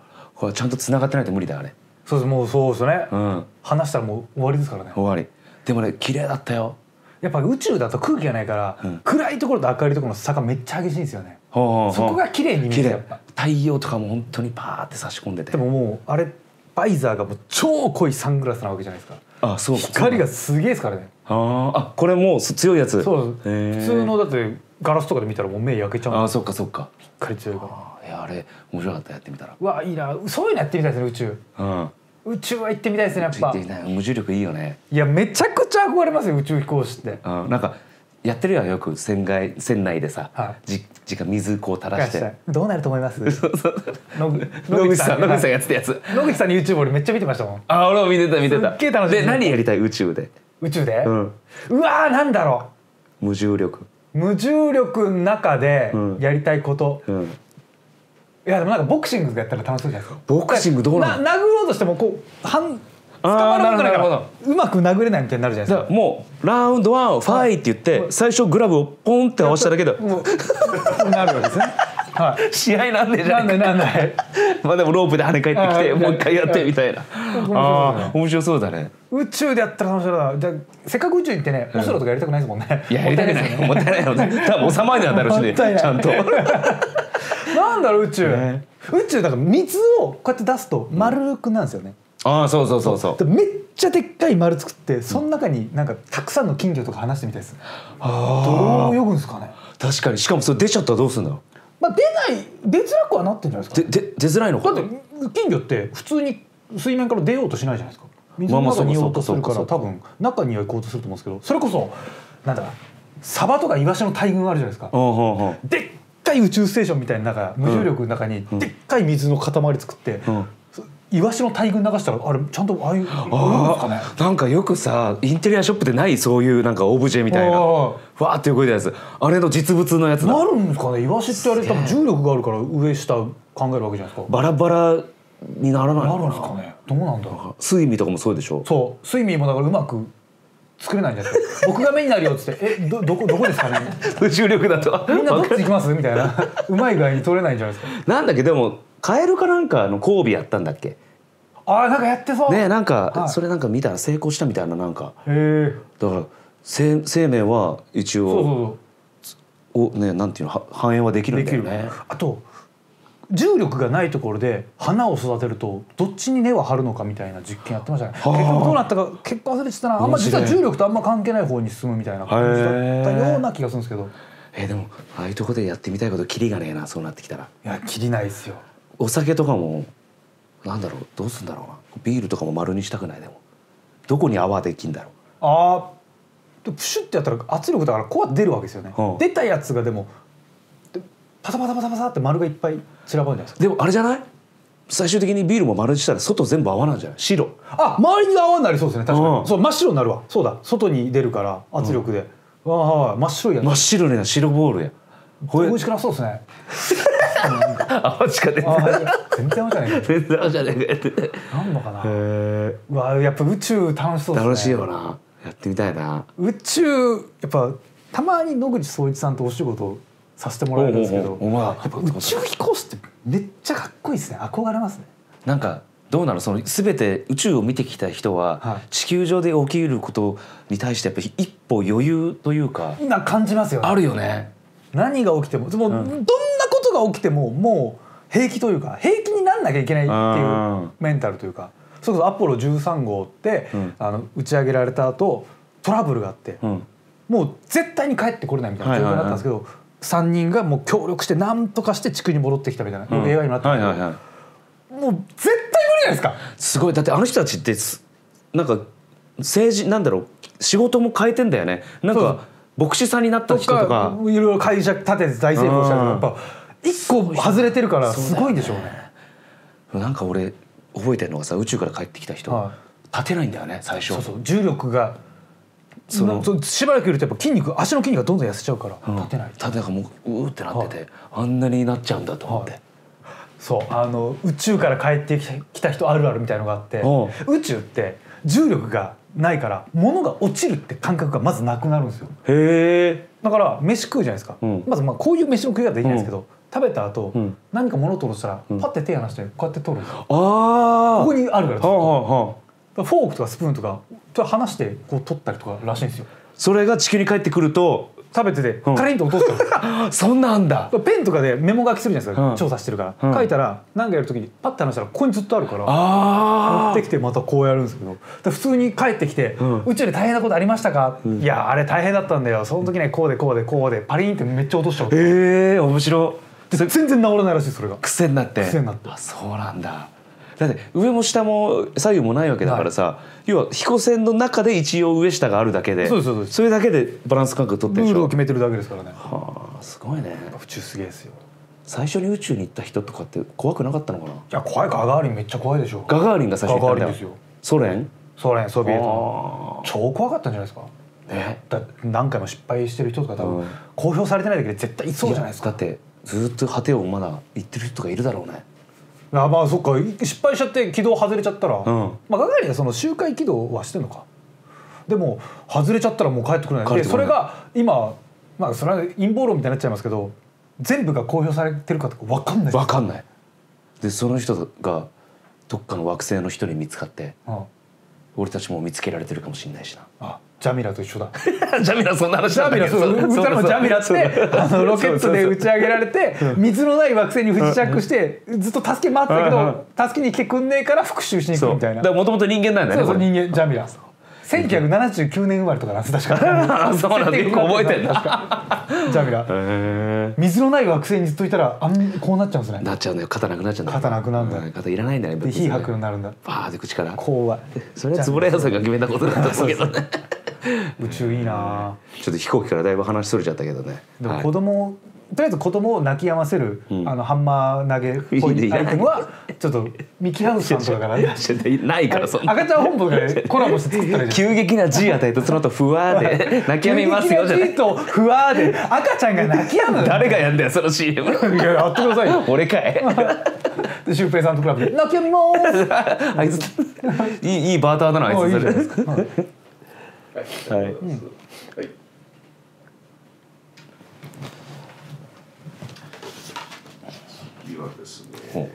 ちゃんと繋がってないと無理だあれ。そうですもうそうですね、うん、話したらもう終わりですからね。終わり。でもね綺麗だったよ。やっぱ宇宙だと空気がないから、うん、暗いところと明るいところの差がめっちゃ激しいんですよね。そこが綺麗に見える。やっぱ太陽とかも本当にパーって差し込んでて。でももうあれバイザーがもう超濃いサングラスなわけじゃないですか。あそうか。光がすげえですからね。あこれもう強いやつ。そう普通のだってガラスとかで見たらもう目焼けちゃう。あそっかそっか。光強いから。あれ面白かったやってみたら。うわいいなそういうのやってみたいですね宇宙、うん、宇宙は行ってみたいですねやっぱ。無重力いいよね。いやめちゃくちゃ憧れますよ宇宙飛行士って、うん、なんかやってるよよく船内でさ、はい、水こう垂らしてどうなると思います野口さんがやってたやつ。野口さんに YouTube 俺めっちゃ見てましたもん。あ俺も見てた見てた。すっげえ楽しい。で何やりたい宇宙で。宇宙で、うん、うわーなんだろう。無重力の中でやりたいこと、うんうんやでもなんかボクシングやったら楽しそうじゃないですか。ボクシングどうなの？殴ろうとしてもこう捕まらんくらいからうまく殴れないみたいになるじゃないですか。だからもうラウンド1ファイって言って、はい、最初グラブをポンって合わせただけでなるわけですね。はい、試合なんでじゃん。なんでまあでもロープで跳ね返ってきてもう一回やってみたいな。ああ面白そうだね。宇宙でやったら楽しそうだな。じゃせっかく宇宙行ってね、オスロとかやりたくないですもんね。いややりたくない。もったいないよね。多分収まりなんだろうしね。ちゃんと。なんだろう宇宙。宇宙だから水をこうやって出すと丸くなるんですよね。ああそうそうそうそう。めっちゃでっかい丸作ってその中になんかたくさんの金魚とか放してみたいです。どう泳ぐんですかね。確かに。しかもそれ出ちゃったらどうするんだろう。まあ、出づらくはなってんじゃないですか、ね、出づらいのか。だって金魚って普通に水面から出ようとしないじゃないですか。水の中にいようとするから多分中には行こうとすると思うんですけど、それこそなんだサバとかイワシの大群あるじゃないですか。でっかい宇宙ステーションみたいな中無重力の中にでっかい水の塊作って、うんうん、イワシの大群流したらあれちゃんとああいうか、ね、なんかよくさインテリアショップでないそういうなんかオブジェみたいなわーって動いたやつ、あれの実物のやつだ。なるんですかね。イワシってあれ多分重力があるから上下考えるわけじゃないですか。バラバラにならないのかな。なるんですかね。どうなんだろう。スイミーとかもそうでしょ。そうスイミーもだからうまく作れないんじゃないですか。僕が目になるよっつってえどこですかね。重力だとみんなどっち行きますみたいなうまい具合に取れないんじゃないですか。なんだっけでもカエルかなんかの交尾やったんだっけ。ああなんかやってそうね。なんか、はい、それなんか見たら成功したみたいな。なんかへだから生命は一応おねなんていうの繁栄はできるんだよね。あと重力がないところで花を育てるとどっちに根は張るのかみたいな実験やってましたね。結局どうなったか結果忘れてたな。あんま実は重力とあんま関係ない方に進むみたいな感じだったような気がするんですけど。でもああいうとこでやってみたいことキリがねえな。そうなってきたらいやキリないですよ。お酒とかもなんだろうどうすんだろうな。ビールとかも丸にしたくない。でもどこに泡できんだろう。ああプシュってやったら圧力だからこうやって出るわけですよね、うん、出たやつがでもパタパタパタパタって丸がいっぱい散らばるじゃないですか。でもあれじゃない最終的にビールも丸にしたら外全部泡なんじゃない。白あ周りに泡になりそうですね。確かに、うん、そう真っ白になるわ。そうだ外に出るから圧力で、うん、ああ真っ白いやつ真っ白ね白ボールや。おいしくなそうですね。泡しか出てない。全然泡じゃない。全然泡じゃない。なんのかな。うわやっぱ宇宙楽しそうですね。楽しいよな。やってみたいな。宇宙やっぱたまに野口聡一さんとお仕事させてもらえるんですけど、やっぱ宇宙飛行士ってめっちゃかっこいいですね。憧れますね。なんかどうなのその全て宇宙を見てきた人は地球上で起きることに対してやっぱり一歩余裕というか。な感じますよね。あるよね。何が起きても、もうどんなことが起きてももう平気というか平気になんなきゃいけないっていうメンタルというか。それこそアポロ13号って、うん、打ち上げられた後トラブルがあって、うん、もう絶対に帰ってこれないみたいな状況だったんですけど、3人がもう協力して何とかして地球に戻ってきたみたいな、うん、映画になったんですけど、もう絶対無理じゃないですか。すごいだってあの人たちってなんか政治なんだろう仕事も変えてんだよね。なんか牧師さんになった人とかいろいろ会社立てて大成功したけど、やっぱ一個外れてるからすごいんでしょうね。なんか俺覚えてるのがさ、宇宙から帰ってきた人、はい、立てないんだよね最初。そうそう重力がしばらくいるとやっぱ足の筋肉がどんどん痩せちゃうから立てない。立てなんかもううーってなってて、はい、あんなになっちゃうんだと思って。はい、そう宇宙から帰ってきた人あるあるみたいのがあって、宇宙って重力がないから物が落ちるって感覚がまずなくなるんですよ。へー。だから飯食うじゃないですか、うん、まずまあこういう飯の食い方できないですけど、うん、食べた後、うん、何か物を取ろうとしたら、うん、パッて手離してこうやって取るんですよ。ここにあるから、フォークとかスプーンとか離してこう取ったりとからしいんですよ。それが地球に帰ってくると食べててカリンと落とすからそんなんだ。ペンとかでメモ書きするじゃないですか、うん、調査してるから、うん、書いたら何かやるときにパッて離したらここにずっとあるから持ってきてまたこうやるんですけど、普通に帰ってきて、うん、宇宙で大変なことありましたか、うん、いやあれ大変だったんだよその時ねこうでこうでこうでパリンってめっちゃ落としちゃう。面白い。全然治らないらしい。それが癖になって。あ、そうなんだ。だって上も下も左右もないわけだからさ、はい、要は飛行船の中で一応上下があるだけで、それだけでバランス感覚取ってるでしょ。ルールを決めてるだけですからね。はあ、すごいね。宇宙すげえですよ。最初に宇宙に行った人とかって怖くなかったのかな。いや怖い。ガガーリンめっちゃ怖いでしょ。ガガーリンが最初に行ったんだよ。ガガーリンですよ。ソ連ソビエト。超怖かったんじゃないですか。ね。だ何回も失敗してる人とか多分公表されてないだけで絶対いそうじゃないですか。だってずっと果てをまだ行ってる人がいるだろうね。あ、まあそっか、失敗しちゃって軌道外れちゃったら、うん、まあガガーリンはその周回軌道はしてるのか。でも外れちゃったらもう帰ってこない。でそれが今、まあそれは陰謀論みたいになっちゃいますけど、全部が公表されてるかとか分かんない。分かんない。でその人がどっかの惑星の人に見つかって、ああ俺たちも見つけられてるかもしれないしな。ああジャミラと一緒だ。ジャミラそんな話なんだけど、ジャミラってあのロケットで打ち上げられて水のない惑星に不時着してずっと助け待ってたけど助けに来てくんねえから復讐しに行くみたいな。だからもともと人間なんだよね。そうそう人間ジャミラ。1979年生まれとかなんです確か。そうなんでよく覚えてんだ。ジャミラ。水のない惑星にずっといたらこうなっちゃうんですね。なっちゃうんだよ。肩なくなっちゃうんだよ。肩なくなるんだよ。肩いらないんだよ。で火吐くようになるんだ。バーって口から。怖い。それは円谷さんが決めたことだったけどね。宇宙いいな。ちょっと飛行機からだいぶ話それちゃったけどね。でも子供を、はい、とりあえず子供を泣き止ませる、うん、あのハンマー投げっぽいアイテムはちょっとミキハウスさんとかからないからそんな赤ちゃん本部でコラボして作ったら急激な G 与えとその後ふわーで泣き止みますよじゃない。急激な G とふわーで赤ちゃんが泣き止む。誰がやんだよその CM。 いややってくださいよ。俺かい。でシュウペイさんとクラブで泣き止みまーす。あいついいバーターだなあいつ。いいじゃないですか。はいはい、次はですね、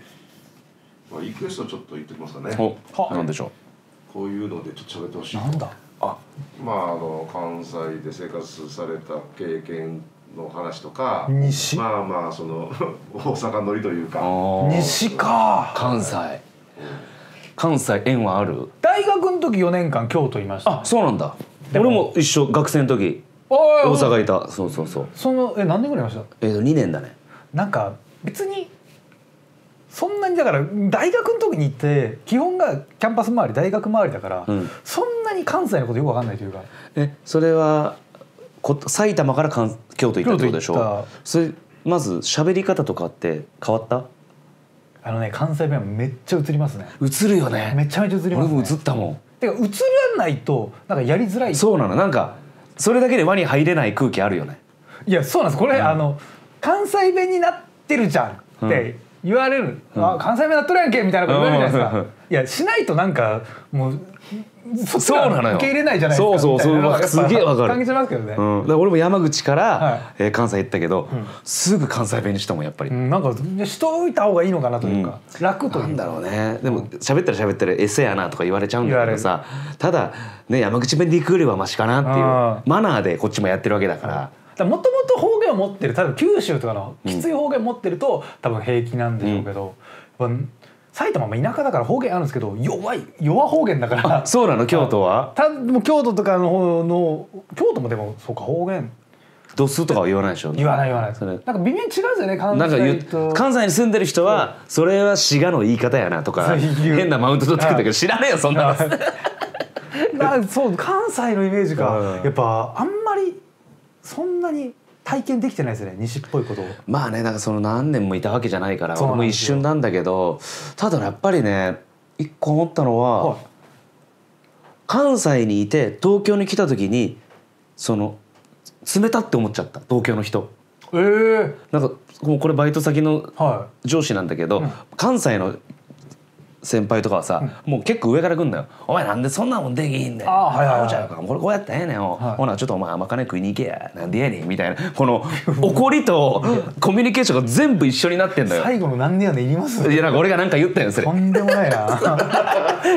まあ、リクエストちょっと言ってきますかね。なんでしょう。こういうのでちょっと喋ってほしい。なんだ。あ、まああの関西で生活された経験の話とか、西。まあまあその大阪乗りというか。西か。関西。関西縁はある。大学の時4年間京都いました、ね。あ、そうなんだ。俺も一緒、学生の時大阪いた。そうそうそう。その何年ぐらいいました？2年だね。なんか別にそんなにだから大学の時に行って基本がキャンパス周り、大学周りだから、うん、そんなに関西のことよくわかんないというか。それは埼玉から京都行ったってことでしょ。それまず喋り方とかって変わった？あのね、関西弁はめっちゃ映りますね。映るよね。めちゃめちゃ映りますね。俺も映ったもん。てか映らないとなんかやりづらい。そうなの。なんかそれだけで輪に入れない空気あるよね。いやそうなんです。これ、うん、あの関西弁になってるじゃんって言われる。うん、あ関西弁なっとるやんけみたいなこと言われるじゃないですか。いやしないとなんかもうそうなのよ。受け入れないじゃないですか。そうそうそう。すげえわかる。感じしますけどね。うん、だから俺も山口から関西行ったけど、すぐ関西弁にしたもんやっぱり。なんかしといた方がいいのかなというか、楽というか。なんだろうね。でも喋ったら喋ったらエセやなとか言われちゃうんだけどさ、ただね山口弁で行くよりはマシかなっていうマナーでこっちもやってるわけだから。もともと方言を持ってる、多分九州とかのきつい方言を持ってると多分平気なんでしょうけど。埼玉も田舎だから方言あるんですけど、弱方言だから。そうなの。京都は京都とかの方の京都もでもそうか、方言度数とかは言わないでしょ。言わない。それなんか微妙に違うんですよね、関西と。関西に住んでる人はそれは滋賀の言い方やなとか変なマウント取ってくるけど、知らねえよそんなの。そう関西のイメージがやっぱあんまりそんなに体験できてないですね、西っぽいことを。まあね、なんかその何年もいたわけじゃないから、もう一瞬なんだけど、ただやっぱりね、一個思ったのは、はい、関西にいて東京に来た時にその冷たって思っちゃった東京の人。なんかもうこれバイト先の上司なんだけど、はい、関西の先輩とかはさ、もう結構上から来んだよ。お前なんでそんなもんできへんねん。お茶かこれこうやったらええねんよ。ほなちょっとお前甘金食いに行けや。なんでやねんみたいな、この怒りとコミュニケーションが全部一緒になってんだよ。最後のなんでやねんいります。いやなんか俺がなんか言ったよそれ。とんでもないな。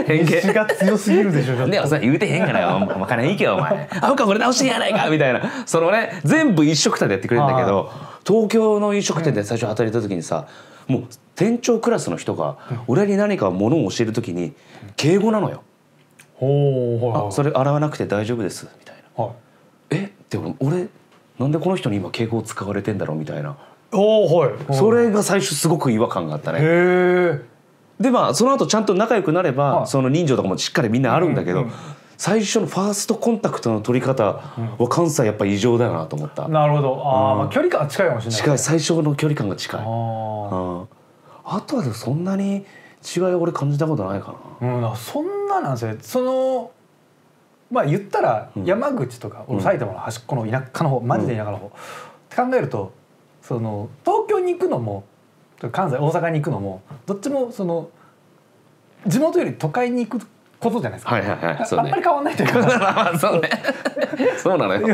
偏見。口が強すぎるでしょ。ね、お前言うてへんからよ。甘金いけよお前。あほかこれ直してやないかみたいな。そのね全部一緒くたでやってくれるんだけど、東京の飲食店で最初働いた時にさ、もう店長クラスの人が俺に何かものを教えるときに敬語なのよ。あ、それ洗わなくて大丈夫ですみたいな。はい、でも俺なんでこの人に今敬語を使われてんだろうみたいな。はい、それが最初すごく違和感があったね。でまあその後ちゃんと仲良くなれば、はい、その人情とかもしっかりみんなあるんだけど、最初のファーストコンタクトの取り方は関西やっぱ異常だよなと思った。なるほど。まあ距離感は近いかもしれない。近い。最初の距離感が近い。あとはでもそんなに違い俺感じたことないかな。うん、そんななんですよ。そのまあ言ったら山口とか、埼玉の端っこの田舎の方、マジで田舎の方って考えると、その東京に行くのも関西大阪に行くのもどっちもその地元より都会に行くことじゃないですか。はいはいはい、そうね、あんまり変わんないというかそうねそうなのよ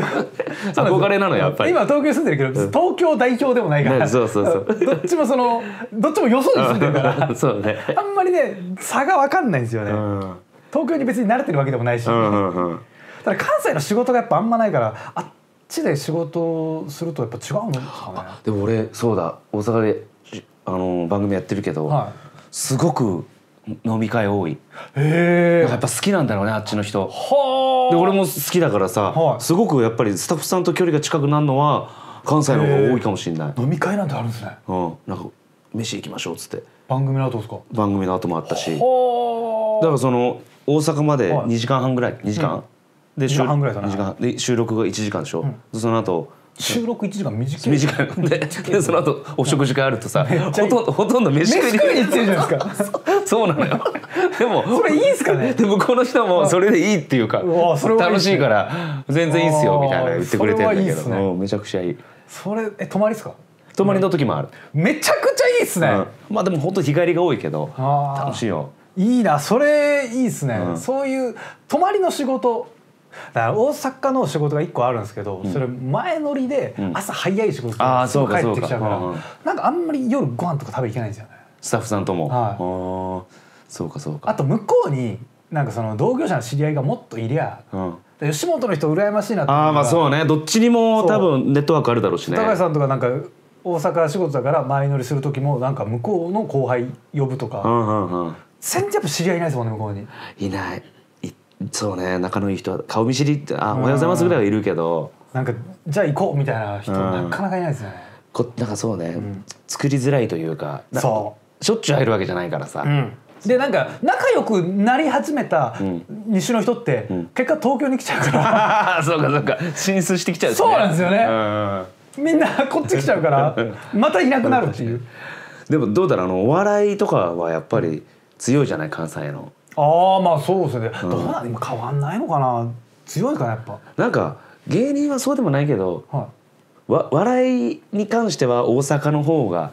憧れなのよやっぱり。今東京住んでるけど、うん、東京代表でもないから、ね、そうそうそうどっちもそのどっちもよそに住んでるからそう、ね、あんまりね差が分かんないんですよね、うん、東京に別に慣れてるわけでもないし、うんうんうん、ただ関西の仕事がやっぱあんまないからあっちで仕事するとやっぱ違うもんですかね。でも俺そうだ大阪で番組やってるけど、はい、すごく飲み会多い。へえ、やっぱ好きなんだろうねあっちの人。はで俺も好きだからさ、はい、すごくやっぱりスタッフさんと距離が近くなるのは関西の方が多いかもしれない。飲み会なんてあるんですね。うん、なんか飯行きましょうっつって番組の後ですか。番組の後もあったし、だからその大阪まで2時間半ぐらい、2時間、うん、で2時間半ぐらいだな、2時間で収録が1時間でしょ、うん、でその後収録1時間短いでその後お食事会あるとさほとんど飯食いに行ってるじゃないですかそうなのよでもそれいいっすかね。で向こうの人もそれでいいっていうか楽しいから全然いいっすよみたいな言ってくれてるんだけど、ね、めちゃくちゃいい。それ泊まりっすか。泊まりの時もある、うん、めちゃくちゃいいっすね、うん、まあでもほんと日帰りが多いけど楽しいよ。いいなそれいいっすね、うん、そういう泊まりの仕事だから大阪の仕事が1個あるんですけど、うん、それ前乗りで朝早い仕事からすぐ帰ってきちゃうから、うん、なんかあんまり夜ご飯とか食べに行けないんですよねスタッフさんとも、はい、そうかそうか。あと向こうになんかその同業者の知り合いがもっといりゃ、うん、吉本の人羨ましいなって思う。あ、まあそうね、どっちにも多分ネットワークあるだろうしね。高橋さんとかなんか大阪仕事だから前乗りする時もなんか向こうの後輩呼ぶとか、うんうんうん、全然やっぱ知り合いいないですもんね向こうに。いないそうね、仲のいい人は顔見知りって「あおはようございます」ぐらいはいるけど、なんかじゃあ行こうみたいな人なかなかいないですよね。なんかそうね、うん、作りづらいというか、そうしょっちゅう入るわけじゃないからさ、うん、でなんか仲良くなり始めた西の人って、うん、結果東京に来ちゃうから、うん、そうかそうか進出してきちゃうし、ね、そうなんですよね、うん、みんなこっち来ちゃうからまたいなくなるっていうでもどうだろう、お笑いとかはやっぱり強いじゃない関西の。ああまあそうですね、うん、どうなん今変わんないのかな、強いかなやっぱ。なんか芸人はそうでもないけど、はい、笑いに関しては大阪の方が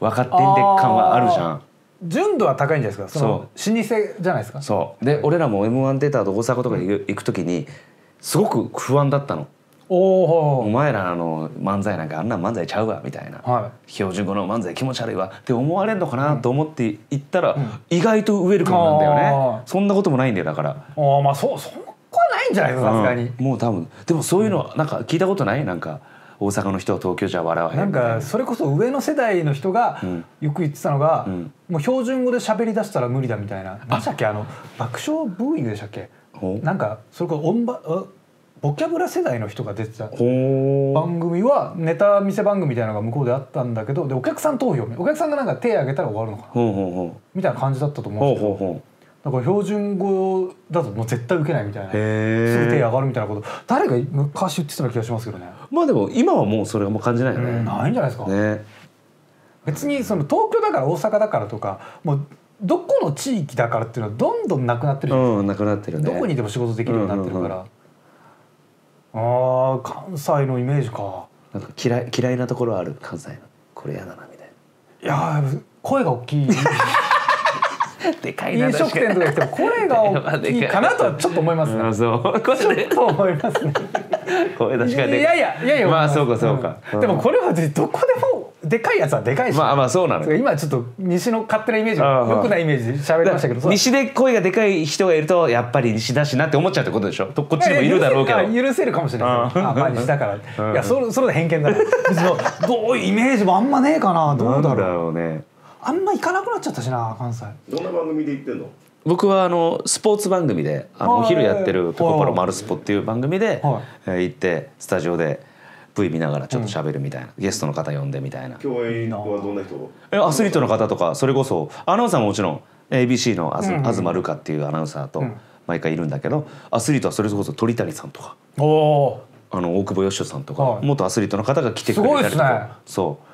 分かってんで感はあるじゃん。純度は高いんじゃないですか、その老舗じゃないですか。そうで、はい、俺らも M-1 出た後大阪とかに行く時にすごく不安だったの。お前らの漫才なんかあんな漫才ちゃうわみたいな、はい、標準語の漫才気持ち悪いわって思われるのかなと思って行ったら、うん、意外とウェルカムなんだよね。そんなこともないんだよだから。あまあそんなことないんじゃないですかさすがに、うん、もう多分。でもそういうのなんか聞いたことない、なんか大阪の人は東京じゃ笑わへんみたいな。なんかそれこそ上の世代の人がよく言ってたのが、うん、もう標準語で喋りだしたら無理だみたいな。何でしたっけあの爆笑ブーイングでしたっけ。なんかそれこそボキャブラ世代の人が出てた番組はネタ見せ番組みたいなのが向こうであったんだけど、でお客さん投票、お客さんがなんか手を挙げたら終わるのかなほうほうほうみたいな感じだったと思うんですけど、ほうほうほう、なんか標準語だともう絶対ウケないみたいな、すぐ手上がるみたいなこと誰が昔言ってたような気がしますけどね。まあでも今はもうそれはもう感じないよね、うん、ないんじゃないですか、ね、別にその東京だから大阪だからとかもうどこの地域だからっていうのはどんどんなくなってるじゃないですか、うん、なくなってるね。どこにでも仕事できるようになってるから、うんうんうん。あ関西のイメージか。なんか嫌いなところある関西のこれやだなみたいな。いや声が大きいでかいな。飲食店とか来ても声が大きいかなとはちょっと思いますね。そうちょっと思いますね声確かに。いやまあそうかそうか、うん、でもこれはどこでもでかいやつはでかいし、まあまあそうなの。今ちょっと西の勝手なイメージが良くないイメージで喋りましたけど、西で声がでかい人がいるとやっぱり西だしなって思っちゃうってことでしょ。こっちにもいるだろうけど許せるかもしれないですね。あ、まあ西だからいやそれで偏見だなどういうイメージもあんまねえかな。どうだろうね。あんま行かなくなっちゃったしな関西。どんな番組で行ってんの。僕はスポーツ番組でお昼やってる「ぺこぱのマルスポ」っていう番組で行ってスタジオで V 見ながらちょっと喋るみたいな、ゲストの方呼んでみたいな。共演はどんな人。アスリートの方とか、それこそアナウンサーももちろん ABC の東留伽っていうアナウンサーと毎回いるんだけど、アスリートはそれこそ鳥谷さんとか大久保嘉人さんとか元アスリートの方が来てくれたりとか。そう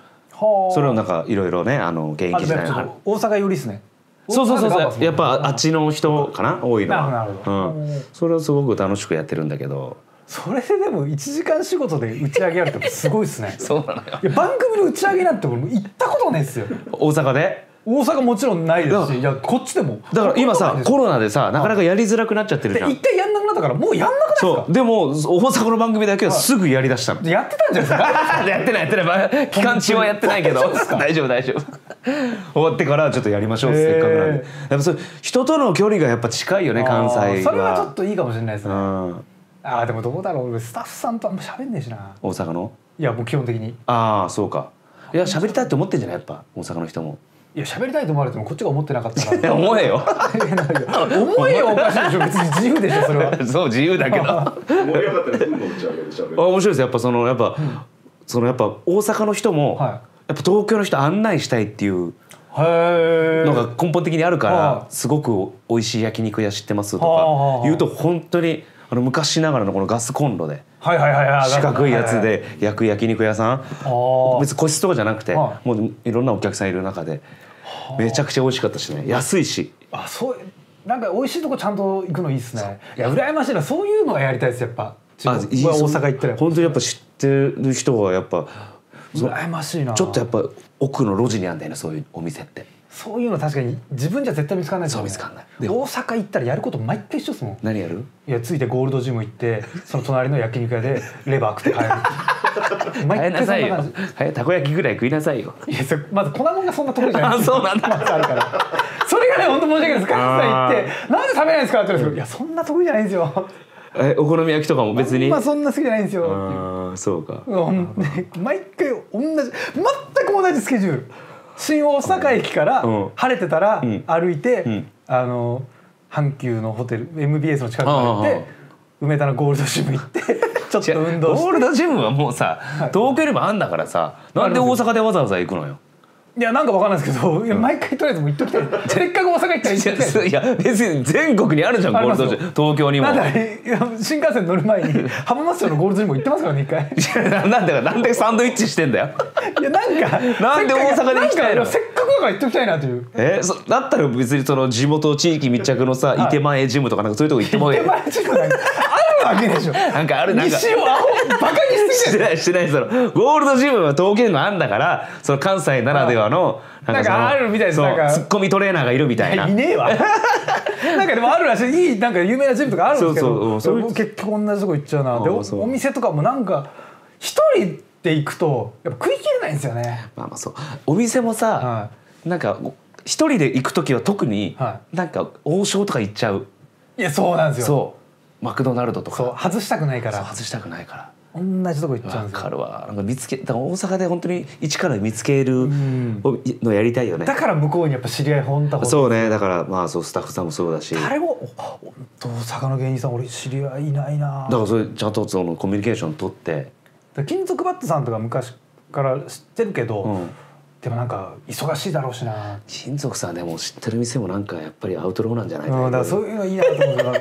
それをなんかいろいろね現役時代の大阪寄りですね。そうやっぱあっちの人かな多いのは。なるほど、うん、それをすごく楽しくやってるんだけど、それででも1時間仕事で打ち上げやるってすごいですねそうなのよ。いや番組の打ち上げなんて俺も行ったことないですよ大阪で。大阪もちろんないですし、いやこっちでもだから今さコロナでさなかなかやりづらくなっちゃってるじゃん。一回やんなくなったからもうやんなくなった。そうでも大阪の番組だけはすぐやりだしたの、はい、やってたんじゃないですかやってないやってない期間中はやってないけど大丈夫大丈夫終わってからちょっとやりましょうせっかくなんで。やっぱそれ人との距離がやっぱ近いよね関西は。それはちょっといいかもしれないですね、うん、あでもどうだろう俺スタッフさんとあんま喋んねえしな大阪の。いやもう基本的に。ああそうか。いや喋りたいって思ってんじゃないやっぱ大阪の人も。いや喋りたいと思われてもこっちが思ってなかったら思えよ思えよおかしいでしょ別に自由でしょそれは。そう自由だけど盛り上がったらどんどん打ち上げで喋る。面白いですやっぱそのやっぱ、うん、そのやっぱ大阪の人も、はい、やっぱ東京の人案内したいっていうのが根本的にあるからすごく美味しい焼肉屋知ってますとか言うと本当にあの昔ながらのこのガスコンロで四角いやつで焼く焼肉屋さん別に個室とかじゃなくてもういろんなお客さんいる中でめちゃくちゃ美味しかったしね安いし。あそうなんか美味しいとこちゃんと行くのいいですね。いや羨ましいなそういうのがやりたいですやっぱ。あ大阪行ったら本当にやっぱ知ってる人はやっぱ羨ましいな。ちょっとやっぱ奥の路地にあんだよねそういうお店って。そういうの確かに自分じゃ絶対見つからないですよね。そう見つからない。大阪行ったらやること毎回一緒ですもん。何やる？いやついてゴールドジム行ってその隣の焼肉屋でレバー食って帰る。毎回そんな感じ。はいたこ焼きぐらい食いなさいよ。いやまず粉もんがそんなところじゃないですか。あそうなんだ。まずあるから。それがね本当申し訳ないです。関西行ってなんで食べないんですかって言うんですけどいやそんな得意じゃないんですよ。お好み焼きとかも別に。まあそんな好きじゃないんですよ。ああそうか。毎回同じ全く同じスケジュール。新大阪駅から晴れてたら歩いてあの阪急のホテル MBS の近くまで行って梅田のゴールドジム行ってちょっと運動して。ゴールドジムはもうさ東京よりもあんだからさなんで大阪でわざわざ行くのよ。いやなんかわかんないですけどいや毎回とりあえずもう行っときたい。せっかく大阪行ったら行っときたい。いや別に全国にあるじゃんゴールドジム。東京にも。なんだ新幹線乗る前に浜松町のゴールドジム行ってますからね一回。なんでサンドイッチしてんだよ。いやなんで大阪で行きたいの。せっかくだから行っときたいなという。だったら別にその地元地域密着のさ伊手前ジムとかなんかそういうとこ行ってもいい。伊手前ジムなんかあるわけでしょ。なんかあるなんか。西をアホバカにしてないしてないそのゴールドジムは東京にもあんだからその関西ならでは。なんかあるみたいです。なんかツッコミトレーナーがいるみたいな。いねえわなんかでもあるらしい。いいなんか有名なジムとかあるんですけど結局同じとこ行っちゃうな。でお店とかもなんか一人で行くとやっぱ食い切れないんですよね。まあまあそうお店もさなんか一人で行く時は特になんか王将とか行っちゃう。いやそうなんですよ。そうマクドナルドとかそう外したくないから。外したくないから同じとこ行っちゃうんですよ。わかるわ。なんか見つけだから大阪で本当に一から見つけるのやりたいよね。だから向こうにやっぱ知り合い本当。そうね。だからまあそうスタッフさんもそうだし。誰も大阪の芸人さん俺知り合いいないな。だからそれちゃんとそのコミュニケーション取って。金属バットさんとか昔から知ってるけど、うん、でもなんか忙しいだろうしな。金属さんでも知ってる店もなんかやっぱりアウトローなんじゃないかな。だからそういうのいいなと思うから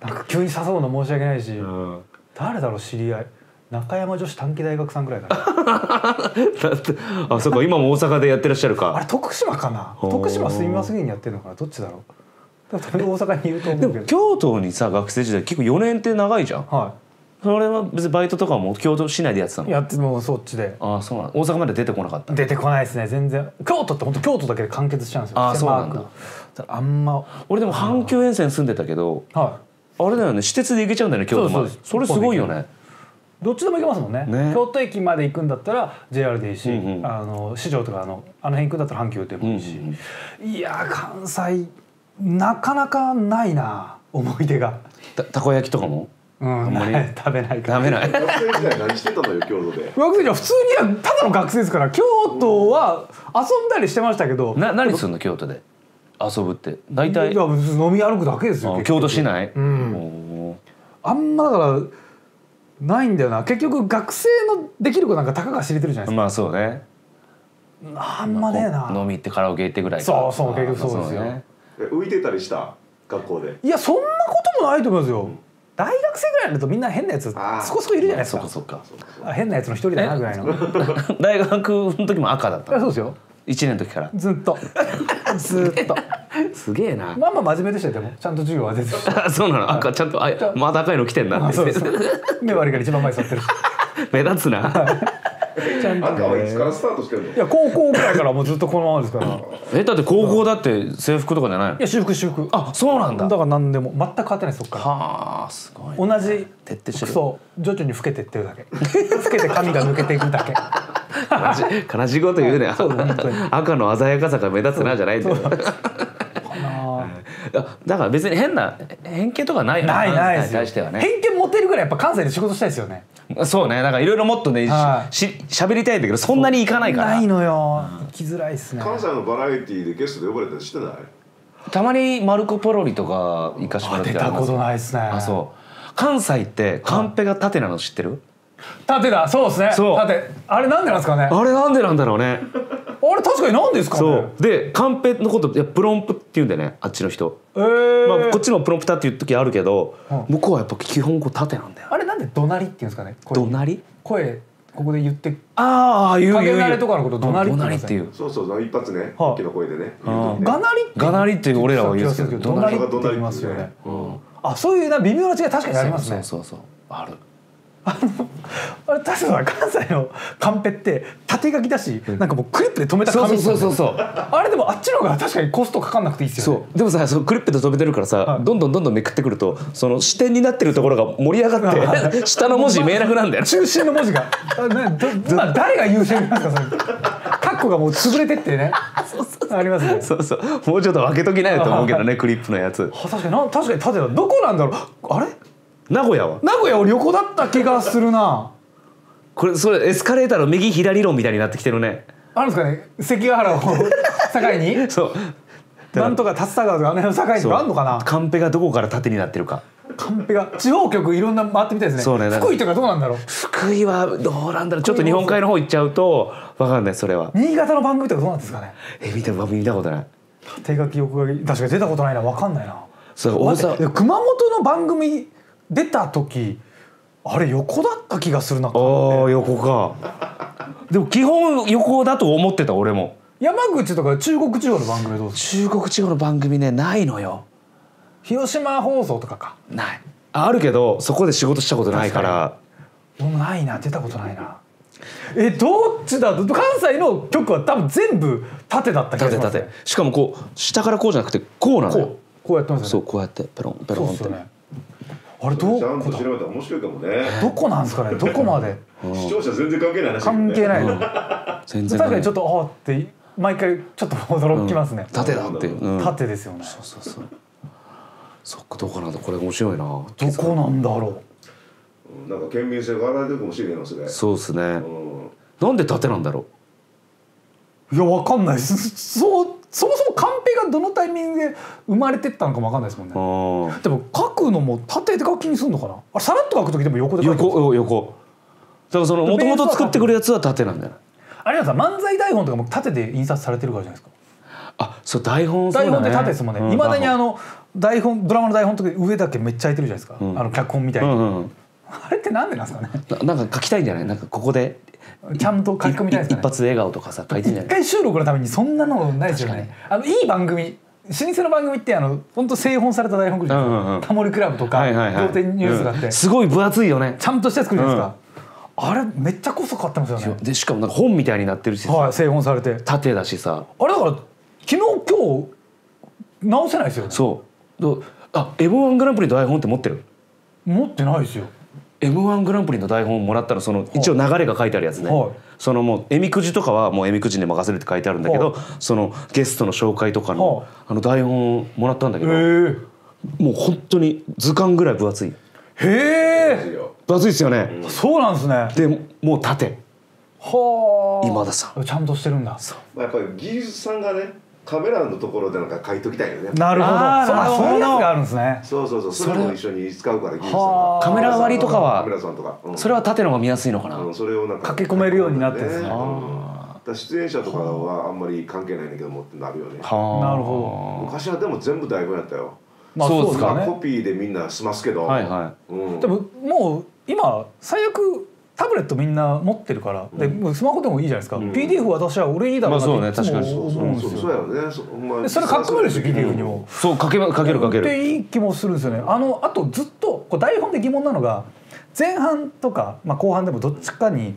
なんか急に誘うの申し訳ないし。うん、誰だろう知り合い。中山女子短期大学さんぐらいかな。あ、そうか今も大阪でやってらっしゃるか。あれ徳島かな。徳島すみますぎにやってるのかな。どっちだろう。でも大阪にいると思うけど。でも京都にさ学生時代結構4年って長いじゃん。はい。それは別にバイトとかも京都市内でやってたの。やってもうそっちで。あ、そうなの。大阪まで出てこなかった。出てこないですね全然。京都って本当京都だけで完結しちゃうんですよ。あ、そうなんだ。あんま。俺でも阪急沿線住んでたけど。はい。あれだよね私鉄で行けちゃうんだよね京都まで。それすごいよね。どっちでも行けますもんね。京都駅まで行くんだったら JR でいいし、市場とかあの辺行くんだったら阪急でもいいし。いや関西なかなかないな思い出が。たこ焼きとかもあんまり食べないから。学生時代何してたのよ京都で。学生時代普通にただの学生ですから。京都は遊んだりしてましたけど。何するの京都で遊ぶって。大体飲み歩くだけですよ京都市内。あんまだからないんだよな。結局学生のできる子なんかたかが知れてるじゃないですか。まあそうね。あんまねえな。飲み行ってカラオケ行ってぐらい。そうそう結局そうですよね。浮いてたりした学校で。いやそんなこともないと思いますよ。大学生ぐらいだとみんな変なやつそこそこいるじゃないですか。変なやつの一人だなぐらいの。大学の時も赤だった。そうですよ。1年の時からずっとずっとすげえな。まあまあ真面目でしたよ。でもちゃんと授業は出てたそうなの、はい、赤ちゃんとあまだ赤いの来てんなってそうそう目割りが一番前に座ってる目立つな、はい、ちゃんと赤はいつからスタートしてるの。いや高校ぐらいからもうずっとこのままですからえだって高校だって制服とかじゃないの。いや私服私服。あそうなんだ。だから何でも全く変わってないそっから。はあすごい、ね、同じ服装徐々に老けてってるだけ老けて髪が抜けていくだけ悲しいこと言うね、はい、そう赤の鮮やかさが目立つなじゃないんだよだから別に変な偏見とかないないないですよ。対してはね偏見持てるぐらいやっぱ関西で仕事したいですよね。そうね、なんかいろいろもっとね、はい、しゃべりたいんだけどそんなにいかないからないのよ、うん、行きづらいですね。関西のバラエティでゲストで呼ばれたりしてない？たまにマルコポロリとか行かしてもらって出たことないですね。あそう関西ってカンペが縦なの知ってる？縦だそうですね。縦あれなんでなんですかね。あれなんでなんだろうねあれ確かになんですかね。そうでカンペのこといやプロンプって言うんだよねあっちの人。まあ、こっちのプロンプターっていう時あるけど、うん、向こうはやっぱ基本こう縦なんだよ。あれなんで怒鳴りって言うんですかね。怒鳴り声ここで言って、ああ言う言う言うとかのこと怒鳴りっていう。そうそうそう一発ね大きな声でね。がなりがなりって俺らは言うんですけど怒鳴りって言いますよね、うん、あそういうな微妙な違い確かにありますね。そうそうそうあるあれ確かに関西のカンペって縦書きだし、なんかもうクリップで止めた紙、そうそうそうそうあれでもあっちの方が確かにコストかかんなくていいですよね。そうでもさそのクリップで止めてるからさ、はい、どんどんどんどんめくってくるとその視点になってるところが盛り上がって下の文字見えなくなるんだよ、ね、中心の文字が今誰が優先なんですかそれカッコがもう潰れてってねそうそうそうありますね。そうそうもうちょっと分けときないと思うけどねクリップのやつ確かに縦だ。どこなんだろうあれ名古屋を旅行だった気がするなこれそれエスカレーターの右左論みたいになってきてるね。あるんですかね関ヶ原を境にそうなんとか竜田川とかあの辺の境にとかあんのかな。カンペがどこから縦になってるか。カンペが地方局いろんな回ってみたいですね。そうね福井とかどうなんだろう。福井はどうなんだろうちょっと日本海の方行っちゃうと分かんない。それは新潟の番組とかどうなんですかね。見たことない。縦書き横書き確かに出たことないな分かんないな。そう大阪熊本の番組出た時あれ横だった気がするな。ああ横かでも基本横だと思ってた俺も。山口とか中国地方の番組どうですか。中国地方の番組ねないのよ。広島放送とかかない。あるけどそこで仕事したことないからないな出たことないな。どっちだと関西の局は多分全部縦だった気がします、ね、縦しかもこう下からこうじゃなくてこうなのよ。こうやってますよね。そうこうやってペロンペロンってあれどうちゃんと調べたら面白いかもね。どこなんですかねどこまで視聴者全然関係ない話、ね、関係ない、うん、全然確かにちょっとああって毎回ちょっと驚きますね、うん、縦だって、うん、縦ですよね。そうそうそうそっかどこなんだこれ面白いな。どこなんだろう、うん、なんか県民性が現れてるかもしれないですね。そうですね、うん、なんで縦なんだろう。いやわかんないそもそもカンペがどのタイミングで生まれてったのかもわかんないですもんね。でも書くのも縦で書きにするのかな。あれさらっと書くときでも横で書いてるんですか。横だからそのもともと作ってくるやつは縦なんだよ。あれはさ漫才台本とかも縦で印刷されてるからじゃないですか。あ、そう台本って縦ですもんね。未だにあの台本ドラマの台本とか上だけめっちゃ空いてるじゃないですか、うん、あの脚本みたいな、うんうん、あれってなんでなんですかね。 なんか書きたいんじゃない。なんかここでちゃんと書き込みたいですね。一発で笑顔とかさ書いてんじゃない。一回収録のためにそんなのないですよね。いい番組老舗の番組って本当製本された台本じゃないですか、うんうん、タモリクラブとか、はいはいはい、仰天ニュースがあって、うん、すごい分厚いよね。ちゃんとして作るじゃないですか、うん、あれめっちゃこそ買ってますよね。でしかもなんか本みたいになってるし、はい、製本されて縦だしさあれだから昨日今日直せないですよね。そうあ M-1 グランプリの台本って持ってる？持ってないですよ。M-1 グランプリの台本をもらったらその一応流れが書いてあるやつね、はい、そのもうえみくじとかはもうえみくじに任せるって書いてあるんだけど、はい、そのゲストの紹介とかの、はい、あの台本をもらったんだけど、もう本当に図鑑ぐらい分厚い。へえ分厚いですよね、うん、そうなんですね。でもう縦は今田さんちゃんとしてるんだ。やっぱり技術さんがねカメラのところでなんか書いときたいよね。なるほど。そういうやつがあるんですね。そうそうそう。それも一緒に使うから技術さんが。カメラ割りとかは。カメラさんとか。うん、それは縦の方が見やすいのかな。うん、それをなんか駆け込めるようになってるんですね。だ出演者とかはあんまり関係ないんだけどもってなるよね。なるほど。昔はでも全部台本やったよ。まあそうですかね。コピーでみんな済ますけど。はいはい。うん、でももう今最悪。タブレットみんな持ってるから、うん、でスマホでもいいじゃないですか、うん、PDF 私は俺いいだろうなって、まあ、そうね、確かにそうそれ書くまでですよ PDF にもそう書けるっていい気もするんですよね。 あとずっとこう台本で疑問なのが前半とか、まあ、後半でもどっちかに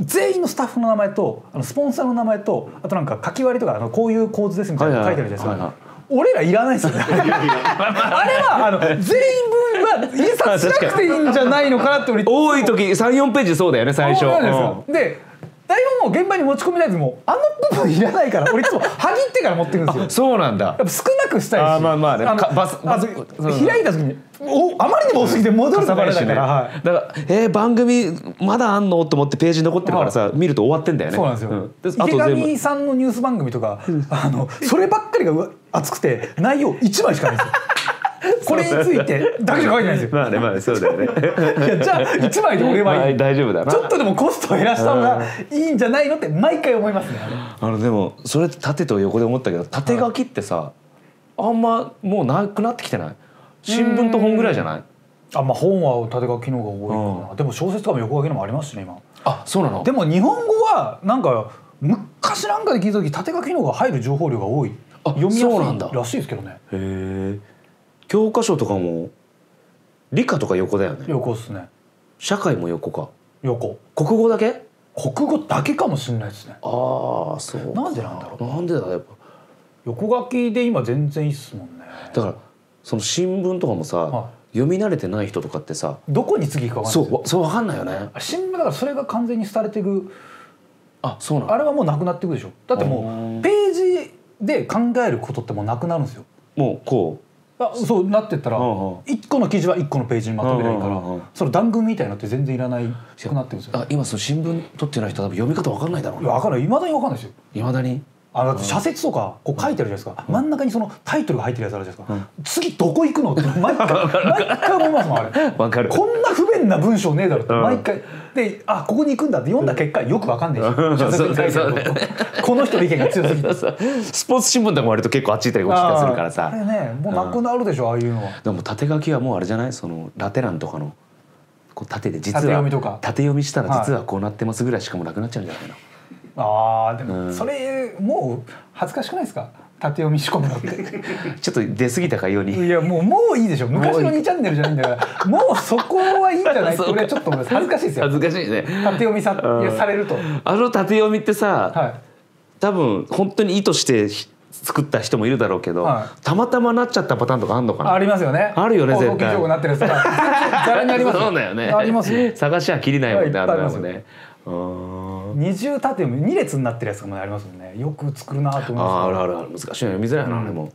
全員のスタッフの名前とスポンサーの名前とあとなんか書き割りとかこういう構図ですみたいなの書いてるじゃないですか、はいはいはいはい、俺らいらないですよねあれは全員分は印刷しなくていいんじゃないのかなって俺多い時 3,4 ページそうだよね最初で台本を現場に持ち込みないともうあの部分いらないから俺いつもはぎってから持ってくるんですよ。そうなんだ。やっぱ少なくしたいし、あ、まあまあね、開いた時にあまりにも多すぎて戻るとバレないから、はい、だから番組まだあんのと思ってページ残ってるからさ、はい、見ると終わってんだよね。そうなんですよ、池上さんのニュース番組とかそればっかりが熱くて内容1枚しかないんですよこれについてだけじゃ書いてないんですよまあねまあねそうだよねいやじゃあ1枚で俺はいい、大丈夫だな、ちょっとでもコストを減らした方がいいんじゃないのって毎回思いますね。でもそれ縦と横で思ったけど縦書きってさ、あんまもうなくなってきてない？新聞と本ぐらいじゃない？あ、まあ、本は縦書きの方が多いかな、うん、でも小説とかも横書きのもありますしね今。あ、そうなの？でも日本語はなんか昔なんかで聞いた時縦書きの方が入る情報量が多い、読みやすいらしいですけどね。へー。教科書とかも理科とか横だよね。横っすね。社会も横か。横。国語だけ？国語だけかもしれないですね。ああ、そう。なんでなんだろう。なんでだ、やっぱ横書きで今全然いいっすもんね。だからその新聞とかもさ、読み慣れてない人とかってさ、どこに次行くか分かんない。そう分かんないよね。新聞だからそれが完全に廃れていく。あ、そうなの。あれはもうなくなっていくでしょ。だってもうページで考えることってもうなくなるんですよ。もうこう。そうなってったら1個の記事は1個のページにまとめないからその断群みたいになって全然いらないくなってるんですよ。あ、今その新聞取ってない人は多分読み方分かんないだろうね。分かんない、未だに分かんないですよ。未だにだって社説とかこう書いてあるじゃないですか、真ん中にそのタイトルが入ってるやつあるじゃないですか、次どこ行くのって毎回思いますもんあれ。分かる。こんな不便な文章ねえだろって毎回で、あ、ここに行くんだって読んだ結果よく分かんないし、社説に書いてあることこの人の意見が強すぎてスポーツ新聞とかも割と結構あっち行ったりこっち行ったりするからさ、あれね、もうなくなるでしょああいうのは。でも縦書きはもうあれじゃない、そのラテ欄とかのこう縦で実は縦読みしたら実はこうなってますぐらいしかもなくなっちゃうんじゃないの。あ、でもそれもう恥ずかしくないですか、縦読み仕込むのってちょっと出過ぎたかように。いやもういいでしょ、昔の2チャンネルじゃないんだからもうそこはいいんじゃないって俺はちょっと思います。恥ずかしいですよ。恥ずかしいね、縦読みされると。あの縦読みってさ、はい、多分本当に意図して作った人もいるだろうけど、はい、たまたまなっちゃったパターンとかあるのかな。ありますよね。あるよね、絶対。なってるやつざらにありますよ。そうだよね。ありますよ。探しは切りないもんね、あるよね。二重縦も2列になってるやつもありますもんね。よく作るなと思います。ある難しい、読みづらいな、うん、でも。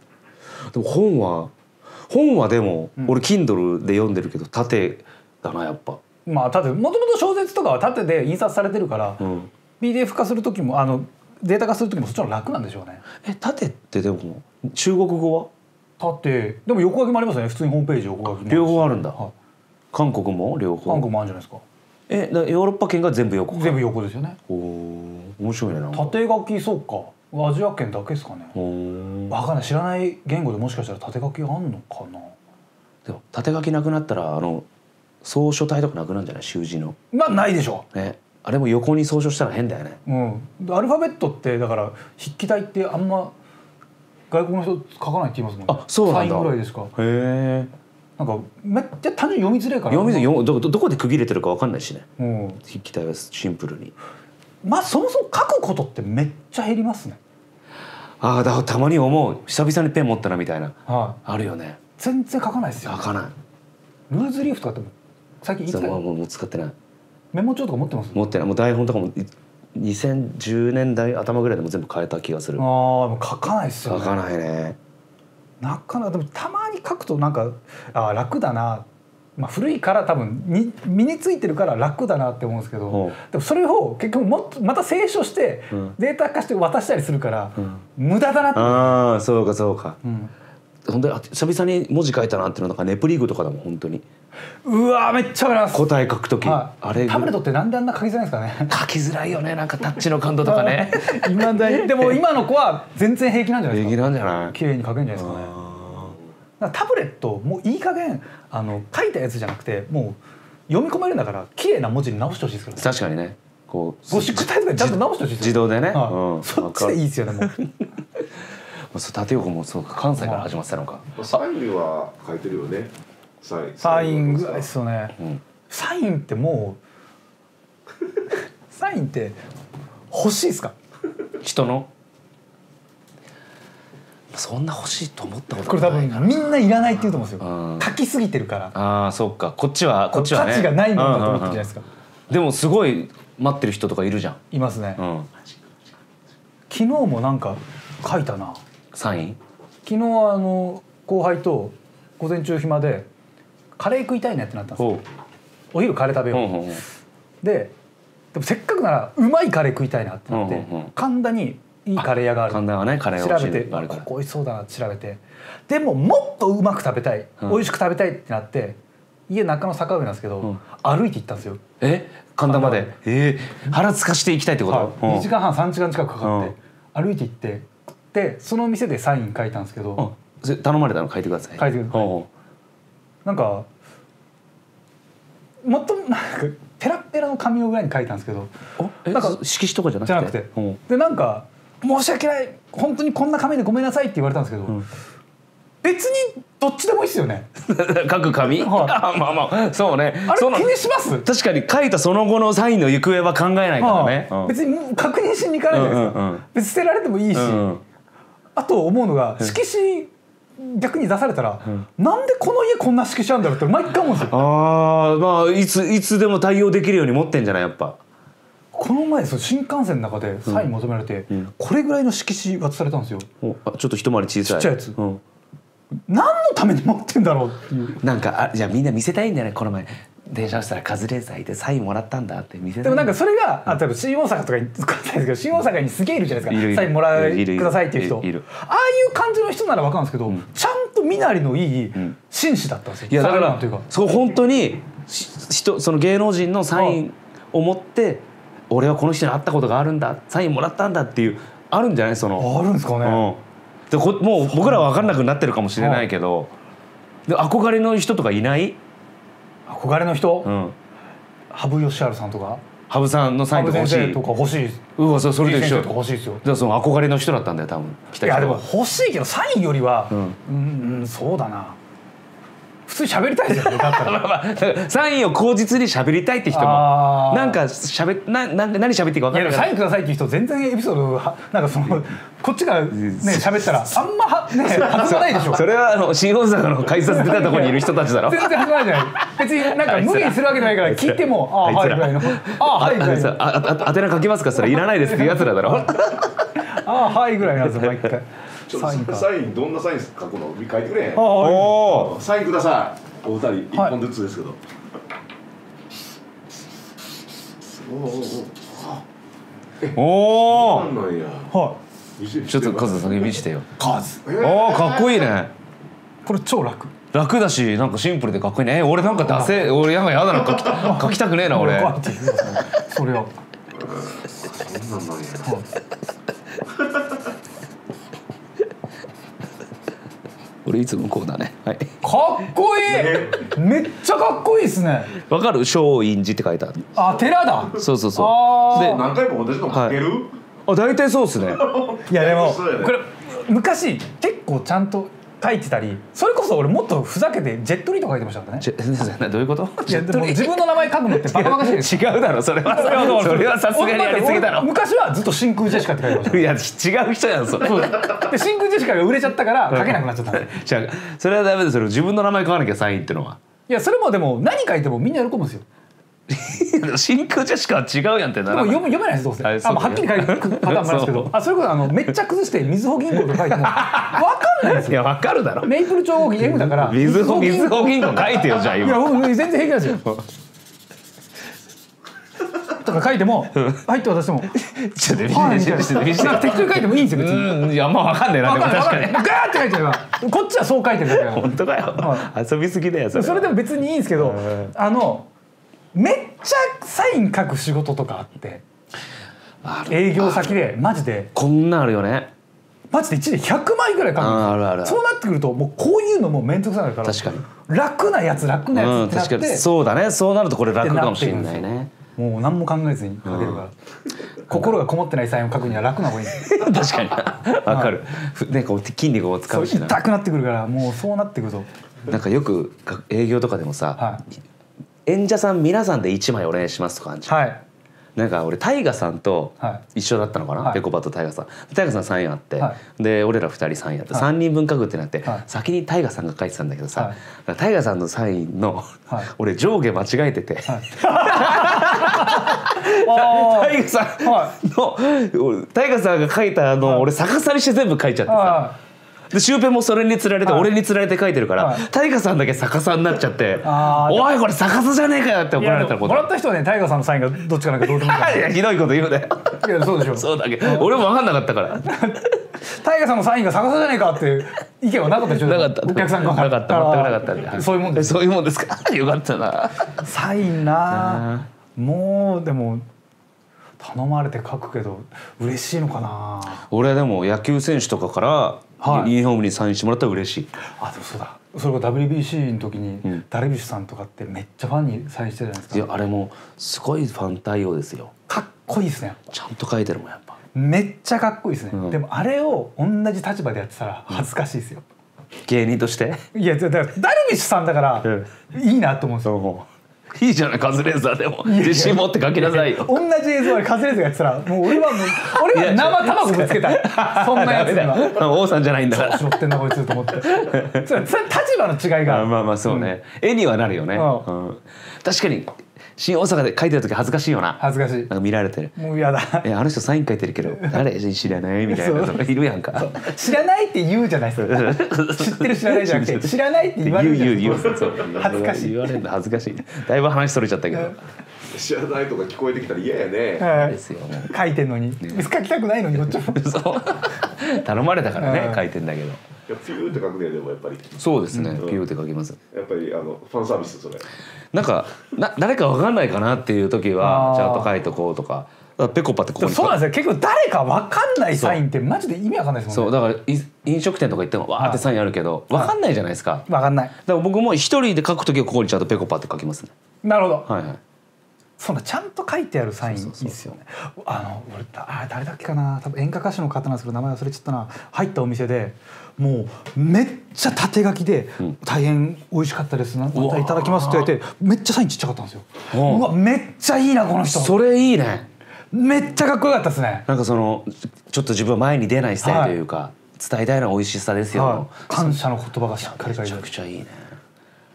でも本はでも、うん、俺 Kindle で読んでるけど縦だなやっぱ。まあ縦、もともと小説とかは縦で印刷されてるから、うん、PDF 化する時もデータ化する時もそっちの方が楽なんでしょうね。縦ってでも中国語は？縦でも横書きもありますよね。普通にホームページ横書きも。両方あるんだ。はい、韓国も両方。韓国もあるんじゃないですか。だヨーロッパ圏が全部横ですよね。おお、面白いな。縦書き、そうか。アジア圏だけですかね。わかんない、知らない言語でもしかしたら縦書きあんのかな。でも縦書きなくなったら草書体とかなくなるんじゃない？習字の。まあないでしょう。ね、あれも横に草書したら変だよね。うん。アルファベットってだから筆記体ってあんま外国の人書かないって言いますもんね。あ、そうなんだ。サインぐらいですか。へえ。なんかめっちゃ単純に読みづらいから、どこで区切れてるか分かんないしね、うん、筆記体はシンプルに。まあそもそも書くことってめっちゃ減りますね。ああ、だからたまに思う、久々にペン持ったなみたいな、はい、あるよね。全然書かないですよ、ね、書かない。ルーズリーフとかっても最近いつかもう使ってない。メモ帳とか持ってます？持ってない。もう台本とかも2010年代頭ぐらいでも全部変えた気がする。ああ、もう書かないですよね。書かないね。なかなか。でもたまに書くとなんか楽だな、まあ、古いから多分身についてるから楽だなって思うんですけど、でもそれを結局もっとまた清書してデータ化して渡したりするから、うん、無駄だなって。ああ、そうかそうか、うん、本当に久々に文字書いたなっていうのなんかネプリーグとかでも本当にうわめっちゃ分かります。答え書くとき、はい、あれタブレットってなんであんな書きづらいんですかね。書きづらいよね、なんかタッチの感度とかね今だい。でも今の子は全然平気なんじゃないですか。平気なんじゃない。綺麗に書けるんじゃないですかね。タブレットもういい加減書いたやつじゃなくてもう読み込めるんだから綺麗な文字に直してほしいですからね。確かにね、こうゴシック体とかにちゃんと直してほしいですよ。自動でね、はい、うん、そっちでいいですよね。もう縦横もそうか、関西から始まってたのか。サインは書いてるよね。サインぐらいですよね、うん、サインってもうサインって欲しいですか？人のそんな欲しいと思ったことないから、これ多分みんないらないって言うと思うんですよ、うん、書きすぎてるから。ああ、そうか、こっちはね価値がないものだと思ってるじゃないですか、うんうんうん、でもすごい待ってる人とかいるじゃん。いますね、うん、昨日もなんか書いたな、サイン。昨日は後輩と午前中暇でカレー食いたいねってなったんですよ。お昼カレー食べよう、うんうん、でもせっかくならうまいカレー食いたいなってなって、うんうんうん、神田にいいカレー屋がある。神田はね、カレーを調べて、ここ美味しそうだなって調べて、でももっとうまく食べたい、うん、美味しく食べたいってなって、家中の坂上なんですけど、うん、歩いて行ったんですよ。え、神田まで、腹つかして行きたいってこと、はい、うん、2時間半3時間近くかかって、うん、歩いて行って、でその店でサイン書いたんですけど、うん、頼まれたの書いてください、書いてください、はい、なんかもっとペラペラの紙をぐらいに書いたんですけど、なんか色紙とかじゃなくて、うん、でなんか申し訳ない、本当にこんな紙でごめんなさいって言われたんですけど、うん、別にどっちでもいいですよね。書く紙、はい、まあまあそうね。あれ気にします？確かに書いたその後のサインの行方は考えないからね、はあ、うん、別に確認しに行かないじゃないですか、うんうんうん、別に捨てられてもいいし、うんうん、あと思うのが色紙逆に出されたら、うん、なんでこの家こんな色紙あるんだろうって毎回思うんですよ。あ、まあ、いつでも対応できるように持ってんじゃない、やっぱ。この前その新幹線の中でサイン求められて、うんうん、これぐらいの色紙渡されたんですよ。ちょっと一回り小さいちっちゃいやつ、うん、何のために持ってんだろうっていう。なんかじゃあみんな見せたいんだよね。この前電車したらカズレーザーいてサインもらったんだって見せたい。でもなんかそれが、うん、例えば新大阪とかに使ってないですけど、新大阪にすげえいるじゃないですか、サインもらえくださいっていう人。ああいう感じの人なら分かるんですけど、うん、ちゃんと身なりのいい紳士だったんですよ、うん、いやだからというか、そう本当にその芸能人のサインを持って、俺はこの人に会ったことがあるんだ、サインもらったんだっていう、あるんじゃない、その。あるんですかね、うん、でもう僕らは分かんなくなってるかもしれないけど、で憧れの人とかいない？憧れの人、うん、羽生善治さんとか、羽生さんのサインとか欲しい、羽生先生とか欲しいです。うわ、それと一緒。だからその憧れの人だったんだよ多分。いやでも欲しいけどサインよりは、うん、うん、そうだな、普通に喋りたいですよね。だったらまあ、まあ、サインを口実に喋りたいって人も、なんか何喋っていいか分からないから、いやサインくださいっていう人全然エピソードなんかそのこっちがね喋ったらあんまはね弾まないでしょ。それは新大阪の改札出たところにいる人たちだろ。全然弾まないじゃない。別になんか無理にするわけないから、聞いてもああはいぐらいの、ああはいぐらいの、あてな書きますか、それいらないですっていうやつらだろ。ああはいぐらいなんですよ毎回。サインどんなサイン書くの書いてくれへん。サインください、お二人一本ずつですけど、はい、おなんなんや、はい、ちょっとカズさん見せてよ。カズ、かっこいいね。これ超楽だし、なんかシンプルでかっこいいね。俺なんかダセ、俺なんかやだな、書きたくねえな俺。それをそんなんなんや、俺いつもこうだね、はい、かっこいい、めっちゃかっこいいですね。わかる、松陰寺って書いてある。あ、寺だ。そうそうそう。あで何回も同じの書ける、はい、あ大体そうですね。いやでもこれ昔結構ちゃんと書いてたり、それこそ俺もっとふざけてジェットリーとか書いてましたからね。どういうこと？いやでも自分の名前書くのってバカバカしいです。違うだろそれは。それはさすがにやりすぎだろ。昔はずっと真空ジェシカって書いてました。いや違う人やんそれ。そうで真空ジェシカが売れちゃったから書けなくなっちゃったんです。違う、それはダメです。それ自分の名前書かなきゃサインってのは。いやそれもでも何書いてもみんな喜ぶんですよ。真空ジェシカは違うやんってならない。でも読めないですどうせ。あ、はっきり書いてるパターンもあるんですけど、あそれこそめっちゃ崩して水穂銀行と書いても分かんないですよ。いや分かるだろ。メイプル超合金 M だから水穂銀行書いてよじゃあ今。いや僕全然平気なんですよ。とか書いても入って渡してもちょっと見せてなんか適当に書いてもいいんですよ別に。いやまあ分かんないな。でも確かにガーって書いてればこっちはそう書いてるだけだから。本当だよ、遊びすぎだよそれ。それでも別にいいんですけど、めっちゃサイン書く仕事とかあって、営業先でマジでこんなあるよね。マジで1年100枚ぐらい書く。あるある。そうなってくるともうこういうのも面倒くさいから。確かに。楽なやつってなって、うん、確かにそうだね。そうなるとこれ楽かもしれないね。もう何も考えずに書けるから、うん、心がこもってないサインを書くには楽な方がいい確かに分かる、なんか筋肉を使うしな、痛くなってくるから、もうそうなってくるとなんかよく営業とかでもさ、はい、演者さん皆さんで1枚お願いしますとかあるじゃん、はい、なんか俺タイガさんと一緒だったのかな、はい、ペコバとタイガさん、タイガさん3円あって、はい、で俺ら2人3円あって、はい、3人分書くってなって、はい、先にタイガさんが書いてたんだけどさ、はい、タイガさんのサインの、はい、俺上下間違えてて、はいタイガさんの、はい、タイガさんが書いたのを、はい、俺逆さにして全部書いちゃってさ、はい、でシュウペイもそれにつられて、はい、俺につられて書いてるから、はい、タイガさんだけ逆さになっちゃって「おいこれ逆さじゃねえかよ」って怒られたこと。もらった人はね、タイガさんのサインがどっちかなんかどうでもいいからいやひどいこと言うねいやそうでしょそうだけど俺も分かんなかったからタイガさんのサインが逆さじゃねえかっていう意見はなかったでしょ。なかった。お客さんがなかった。全くなかった。そういうもんです。そういうもんですかよかったな。サインなもうでも頼まれて書くけど嬉しいのかな。俺はでも野球選手とかからユニフォームにサインしてもらったら嬉しい。あ、でもそうだ。それが WBC の時にダルビッシュさんとかってめっちゃファンにサインしてたじゃないですか。いやあれもすごいファン対応ですよ。かっこいいですね。ちゃんと書いてるもんやっぱ。めっちゃかっこいいですね、うん、でもあれを同じ立場でやってたら恥ずかしいですよ、うん、芸人として。いやだからダルビッシュさんだからいいなと思うんですよ、うんいいじゃない。カズレーザーでも自信持って書きなさいよ。同じ映像でカズレーザーがやってたらもう俺は生卵ぶつけたいそんなやつには王さんじゃないんだからしょってんなこいつと思ってそれ立場の違いがあまあまあそうね、うん、絵にはなるよね、うんうん、確かに新大阪で書いてる時恥ずかしいよな。恥ずかしい。なんか見られてる。もうやだ。あの人サイン書いてるけど誰知らないみたいなのいるやんか。知らないって言うじゃないですか。知ってる知らないじゃなくて知らないって言われるじゃないですか。恥ずかしい。言われるの恥ずかしい。だいぶ話それちゃったけど。知らないとか聞こえてきたら嫌やね。はい。書いてんのに書きたくないのにこっちも。そう。頼まれたからね書いてんだけど。ピューって書くね。でもやっぱりそうですね、うん、ピューって書きます。やっぱりファンサービスそれなんか誰か分かんないかなっていう時はちゃんと書いとこうとか。だからペコパってここにそうなんですよ。結構誰か分かんないサインってマジで意味わかんないですもんね。そうだから飲食店とか行ってもわーってサインあるけど分かんないじゃないですか。分かんない。だから僕も一人で書く時はここにちゃんとペコパって書きますね。なるほど、はいはい。そんなちゃんと書いてあるサインいいですよね。俺誰だっけかな、多分演歌歌手の方なんですけど名前忘れちゃったな。入ったお店でもうめっちゃ縦書きで、うん、大変美味しかったですな、またいただきますって言われてめっちゃサインちっちゃかったんですよ。うわめっちゃいいなこの人。それいいね。めっちゃかっこよかったですね。なんかそのちょっと自分は前に出ないスタイルというか、はい、伝えたいのは美味しさですよ、はい、感謝の言葉がしっかり書いてある。めちゃくちゃいいね。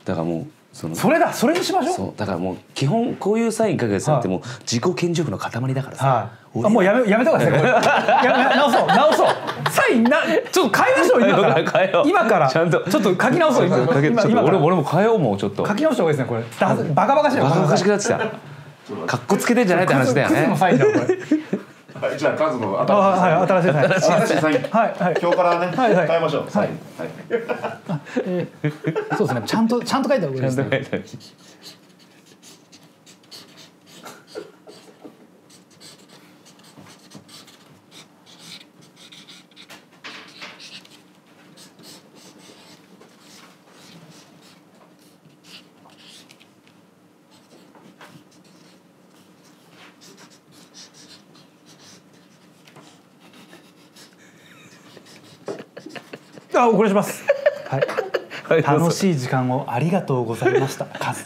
だからもうそれだ、それにしましょう。そうだからもう基本こういうサイン書くやつなんてもう自己顕示欲の塊だからさ、はい、あもうやめたほうがいいですね直そうサインちょっと変えましょう今からちゃんとちょっと書き直そう今俺も変えよう。もうちょっと書き直したほうがいいですね。これバカバカしいバカバカしくなってきたかっこつけてんじゃないって話だよね。クズのサインだこれはい、じゃあカズの新しいサイン今日からね変えましょう。はいそうですね、ちゃんと書いておくんですね。お送りします、はい、楽しい時間をありがとうございましたカズ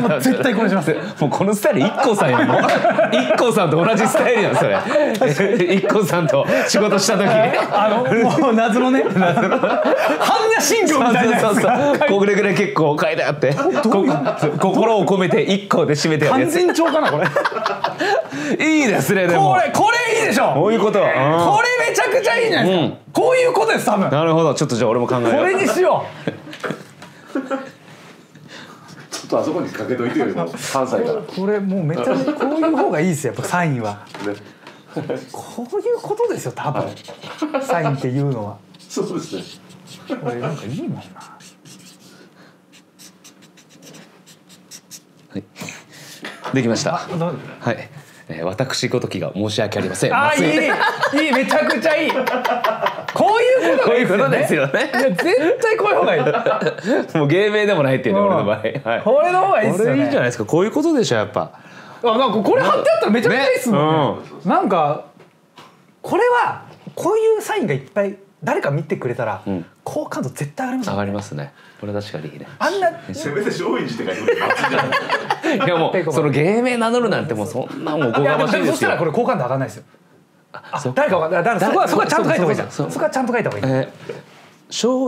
もう絶対これします。もうこのスタイル IKKO さんやもう IKKO さんと同じスタイルやんそれ。 IKKO さんと仕事した時もう謎のね般若心経みたいなやつがこれぐらい結構書いてあって心を込めて IKKO で締めてやるやつ。完全帳かなこれいいですね。でもこれいいでしょ。こういうこと、うん、これめちゃくちゃいいじゃないですか、うん、こういうことです多分。なるほど。ちょっとじゃあ俺も考えよう。これにしようあそこにかけといてよりも関西からこれもうめっちゃこういう方がいいですよやっぱサインはこういうことですよ多分、はい、サインっていうのはそうですね。これなんかいいもんな。はいできました。はい私ごときが申し訳ありません。あ、いいめちゃくちゃいい。こういうことですよね。いや絶対こういう方がいい。もう芸名でもないっていうね、俺の場合。はい、これの方がいいっすよね。これいいじゃないですか。こういうことでしょやっぱ。あ、なんかこれ貼ってあったらめちゃくちゃいいっすもんね。ね、うん、なんかこれはこういうサインがいっぱい誰か見てくれたら、うん、好感度絶対上がりますね。上がりますね。これ確かにいいね。あんなせめて松陰寺って書いてる。いやもうその芸名名乗るなんてもうそんなもうおこがましいですよ。そしたらこれ好感度上がんないですよ。誰かわかんない。だからそこはちゃんと書いた方がいいじゃん。そこはちゃんと書いた方がいい。松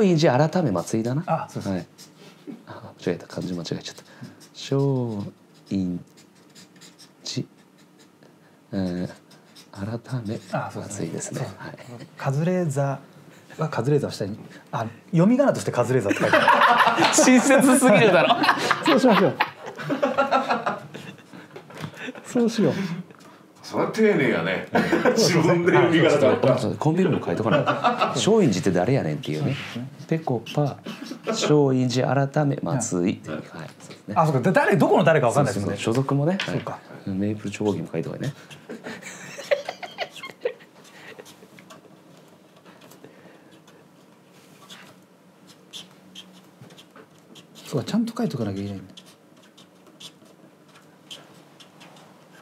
陰寺改め松井だな。あ、そうですね。あ、間違えた、漢字間違えちゃった。松陰寺。改め松井ですね。カズレーザー。カズレーザー下に読み仮名としてカズレーザーって書いてある。親切すぎるだろ。そうしましょう。そうしよう。それは丁寧やね。自分で読み仮名だった。コンビニも書いとかない。松陰寺って誰やねんっていうね。ペコパ松陰寺改め松井。あ、そうか、誰どこの誰かわかんないですね。所属もね。そうか。メイプル超合金も書いとかね。ちゃんと書いとかなきゃいけないんだ。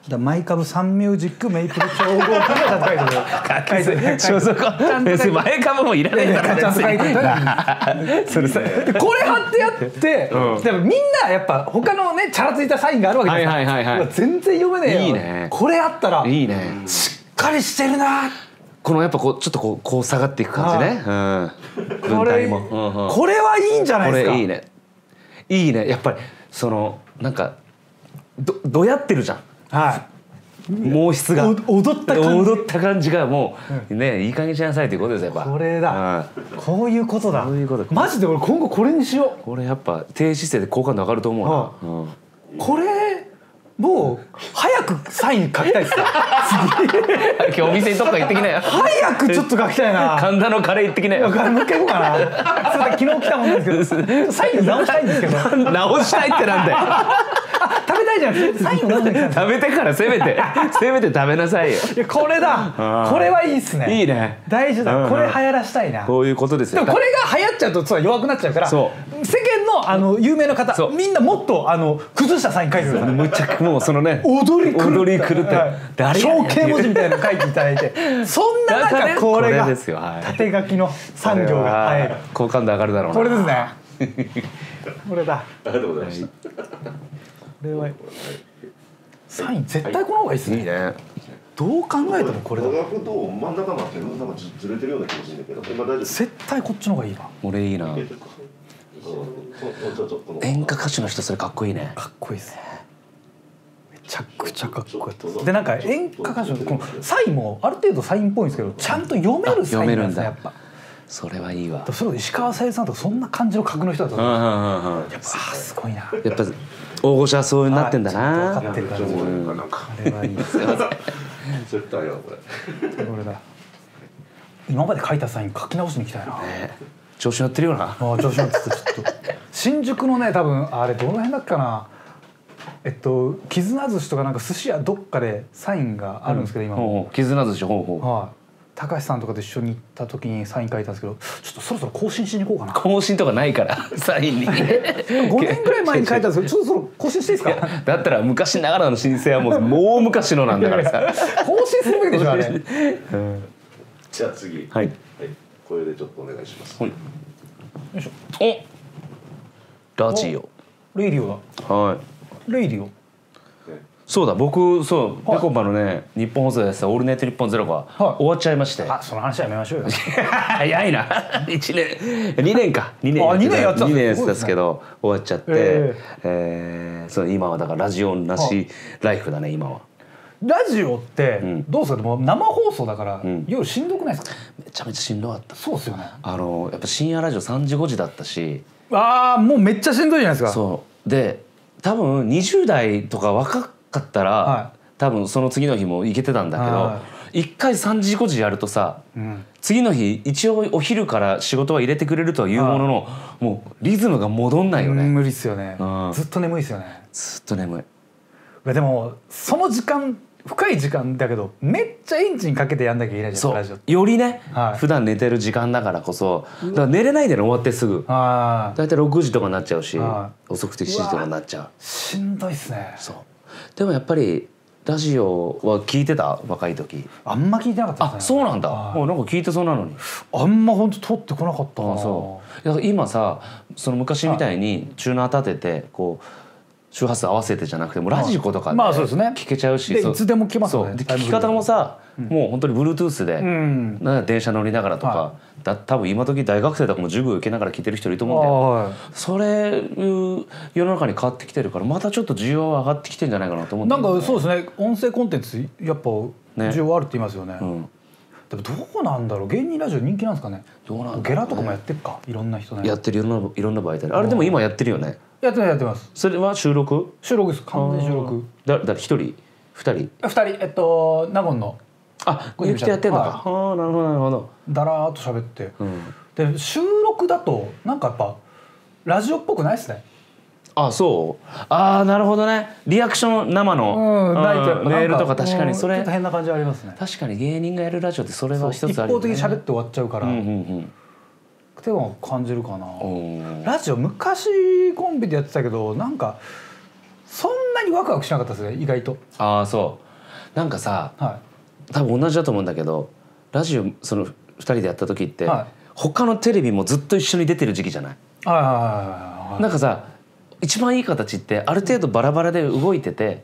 だマイカブサンミュージックメイプル超合金だと書いてる。所属別にマイカブもいらないからちゃんと書いてる。それさ、これ貼ってやって、でもみんなやっぱ他のねチャラついたサインがあるわけですから。全然読めねえよ。いいね。これあったらいいね。しっかりしてるな。このやっぱこうちょっとこう下がっていく感じね。文体も。これはいいんじゃないですか。これいいね。いいね、やっぱりそのなんかどやってるじゃん、毛筆が踊った感じがもうね、いい加減しなさいということです。やっぱこれだ、こういうことだ。マジで俺今後これにしよう。これやっぱ低姿勢で好感度上がると思うな。これもう早くサイン書きたいっすね。今日お店にどっか行ってきなよ。早くちょっと書きたいな。神田のカレー行ってきなよ。もう一回行こうかな。昨日来たもんですけどサイン直したいんですけど。直したいってなんだよ。食べたいじゃん。サイン直したい。食べてからせめて食べなさいよ。いやこれだ。これはいいっすね。いいね。大事だ。これ流行らしたいな。こういうことですよ。でもこれが流行っちゃうと弱くなっちゃうから。そう。世間の有名な方みんなもっと崩したサイン書いてる。むちゃくもうそのね踊り狂って象形文字みたいなの書いていただいて、そんな中これが縦書きの産業が入る。好感度上がるだろうな。これですね。これだ。ありがとうございました。これはサイン絶対この方がいいですね。どう考えてもこれだ。小学と真ん中の辺なんかずれてるような気がするんだけど、今大丈夫。絶対こっちの方がいいな。俺いいな。演歌歌手の人それかっこいいね。かっこいいですね。めちゃくちゃかっこよかった。でなんか演歌歌手のこのサインもある程度サインっぽいんですけど、ちゃんと読めるサインなんですね。やっぱそれはいいわ。それ石川さゆりさんとかそんな感じの格の人だと思う。やっぱすごいな。やっぱ大御所はそうなってんだな。分かってるから。あれはいいですよ。絶対よこれ。これだ。今まで書いたサイン書き直しに来たいな。調子乗ってるよな。調子乗ってちょっと新宿のね多分あれどの辺だっけかな。絆寿司とかなんか寿司屋どっかでサインがあるんですけど、今も絆寿司高橋さんとかと一緒に行った時にサイン書いたんですけど、ちょっとそろそろ更新しに行こうかな。更新とかないからサインに。5年ぐらい前に書いたんですけど、ちょっとそろ更新していいですか。だったら昔ながらの申請はもう昔のなんだからさ、更新するべきでしょあれ。じゃあ次、はいこれでちょっとお願いします。よいしょ。おラジオだ。はいレイディオ。そうだ、僕そうぺこぱのね日本放送でさオールナイトニッポンゼロが終わっちゃいまして。あ、その話やめましょうよ。早いな。2年やってたんですけど終わっちゃって、そう今はだからラジオなしライフだね。今はラジオってどうですか。でも生放送だから夜しんどくないですか。めちゃめちゃしんどかった。そうですよね。やっぱ深夜ラジオ3時5時だったし、ああもうめっちゃしんどいじゃないですか。そうで多分20代とか若かったら、はい、多分その次の日も行けてたんだけど、はい、1回3時5時やるとさ、うん、次の日一応お昼から仕事は入れてくれるとは言うものの、はい、もうリズムが戻んないよね。無理っすよね。ずっと眠いっすよね。ずっと眠い。でもその時間深い時間だけどめっちゃエンジンかけてやんなきゃいけないじゃんラジオってよりね、はい、普段寝てる時間だからこそだから寝れないでね終わってすぐだいたい6時とかになっちゃうし遅くて7時とかになっちゃうしんどいっすねそうでもやっぱりラジオは聞いてた若い時あんま聞いてなかったですねあそうなんだ、はい、なんか聞いてそうなのにあんまほんと通ってこなかったなそうだから今さその昔みたいにチューナー立ててこう周波数合わせてじゃなくてもうラジコとかで聞けちゃうし、いつでも聞けますよね。で聞き方もさ、もう本当に Bluetooth で、なんか電車乗りながらとか、多分今時大学生とかも授業受けながら聞いてる人いると思うんで、それ世の中に変わってきてるからまたちょっと需要は上がってきてんじゃないかなと思って。なんかそうですね。音声コンテンツやっぱ需要あるって言いますよね。でもどうなんだろう芸人ラジオ人気なんですかね。どうなんだろうね。ゲラとかもやってるかいろんな人ね。やってるいろんな媒体。あれでも今やってるよね。やってます。それは収録？収録です。完全収録。だ一人、二人。二人納言の。あ、ゆきとやってんのか。ああ、なるほどなるほど。だらーっと喋って。で収録だとなんかやっぱラジオっぽくないですね。あ、そう。ああ、なるほどね。リアクション生のメールとか確かにそれ。ちょっと変な感じありますね。確かに芸人がやるラジオってそれは一つあるよね。一方的に喋って終わっちゃうから。でも感じるかなラジオ昔コンビでやってたけどなんかそんなにワクワクしなかったですね意外とああそうなんかさ、はい、多分同じだと思うんだけどラジオその2人でやった時って、はい、他のテレビもずっと一緒に出てる時期じゃないなんかさ一番いい形ってある程度バラバラで動いてて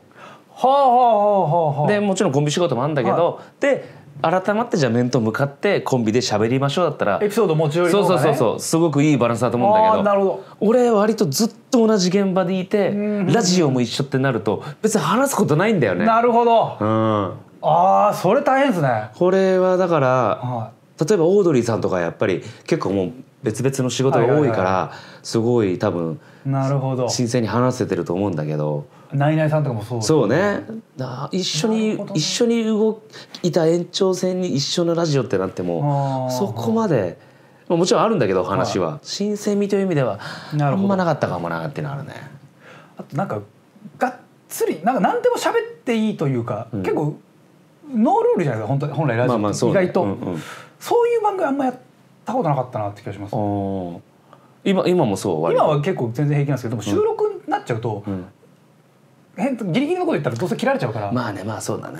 でもちろんコンビ仕事もあるんだけど、はい、で改まってじゃあ面と向かってコンビで喋りましょうだったらエピソード持ち寄りとかねそうすごくいいバランスだと思うんだけどなるほど俺割とずっと同じ現場でいてラジオも一緒ってなると別に話すことないんだよねなるほど、ああそれ大変ですねこれはだから、はい、例えばオードリーさんとかやっぱり結構もう別々の仕事が多いからすごい多分新鮮に話せてると思うんだけどナイナイさんとかもそうですよね。一緒に動いた延長線に一緒のラジオってなってもそこまでもちろんあるんだけど話は新鮮味という意味ではあんまなかったかもなっていうのあるね。あとなんかがっつりなんか何でも喋っていいというか結構ノールールじゃないですか本来ラジオって意外とそういう番組あんまやったことなかったなって気がします。今もそう今は結構全然平気なんですけどでも収録になっちゃうと。ギリギリのこと言ったらどうせ切られちゃうからまあねまあそうだね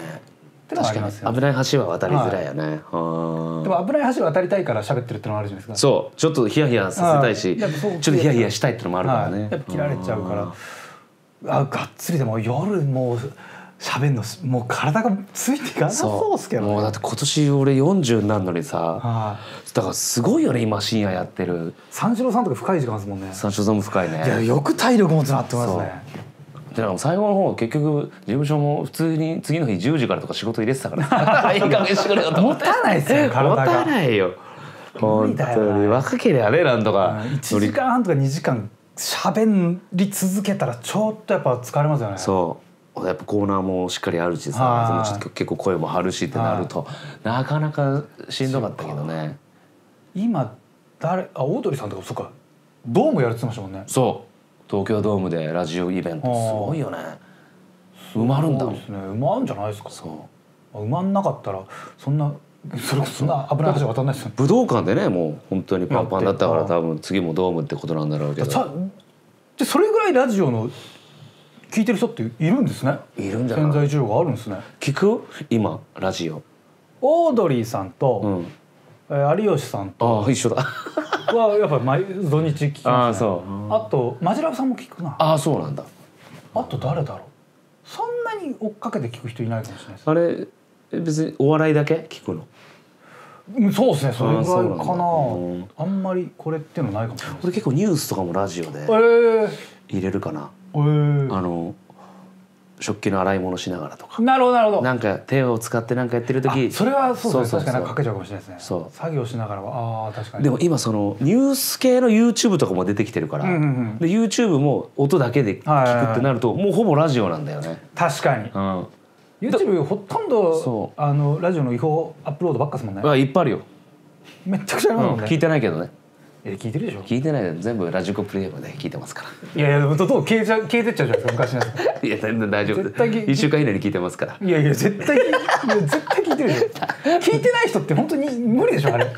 確かに危ない橋は渡りづらいよねでも危ない橋は渡りたいから喋ってるってのもあるじゃないですかそうちょっとヒヤヒヤさせたいしちょっとヒヤヒヤしたいってのもあるからねやっぱ切られちゃうからがっつりでも夜もう喋んのもう体がついていかなそうっすけどもうだって今年俺40になるのにさだからすごいよね今深夜やってる三四郎さんとか深い時間ですもんね三四郎さんも深いねいやよく体力持つなって思いますね最後の方結局事務所も普通に次の日10時からとか仕事入れてたからいい加減してくれよと思って持たないですよ体が持たないよ本当に若ければねなんとか1時間半とか2時間喋り続けたらちょっとやっぱ疲れますよねそうやっぱコーナーもしっかりあるしさ結構声も張るしってなるとなかなかしんどかったけどね今オードリーさんとかそっかドームやるって言ってましたもんねそう東京ドームでラジオイベントすごいよね埋まるんだもん埋まるんじゃないですかそう埋まんなかったらそんな危ない橋渡らないですよね武道館でねもう本当にパンパンだったから多分次もドームってことなんだろうけどでそれぐらいラジオの聞いてる人っているんですねいるんじゃない潜在需要があるんですね聞く今ラジオオードリーさんと有吉さんと一緒だはやっぱ毎土日聞きますね。あとマジラブさんも聞くな。ああそうなんだ。あと誰だろう。そんなに追っかけて聞く人いないかもしれないです。あれ別にお笑いだけ聞くの。そうですね。それぐらいかな。あんまりこれっていうのないかもしれない。これ結構ニュースとかもラジオで入れるかな。食器の洗い物しながらとか。なるほどなるほど。なんか手を使ってなんかやってる時。それはそうですね。確かにかけちゃうかもしれないですね。そう。作業しながらはああ確かに。でも今そのニュース系の YouTube とかも出てきてるから。で YouTube も音だけで聞くってなるともうほぼラジオなんだよね。確かに。YouTube ほとんどラジオの違法アップロードばっかですもんね。いっぱいあるよ。めっちゃくちゃあるもんね。聞いてないけどね。聞いてるでしょ。聞いてないで全部ラジコプレイヤーで聞いてますから。いやいや、どんどん消えてっちゃうじゃないですか、昔のやつ。いや全然大丈夫です、1週間以内に聞いてますから。いやいや絶対聞いてるでしょ。聞いてない人って本当に無理でしょあれ。い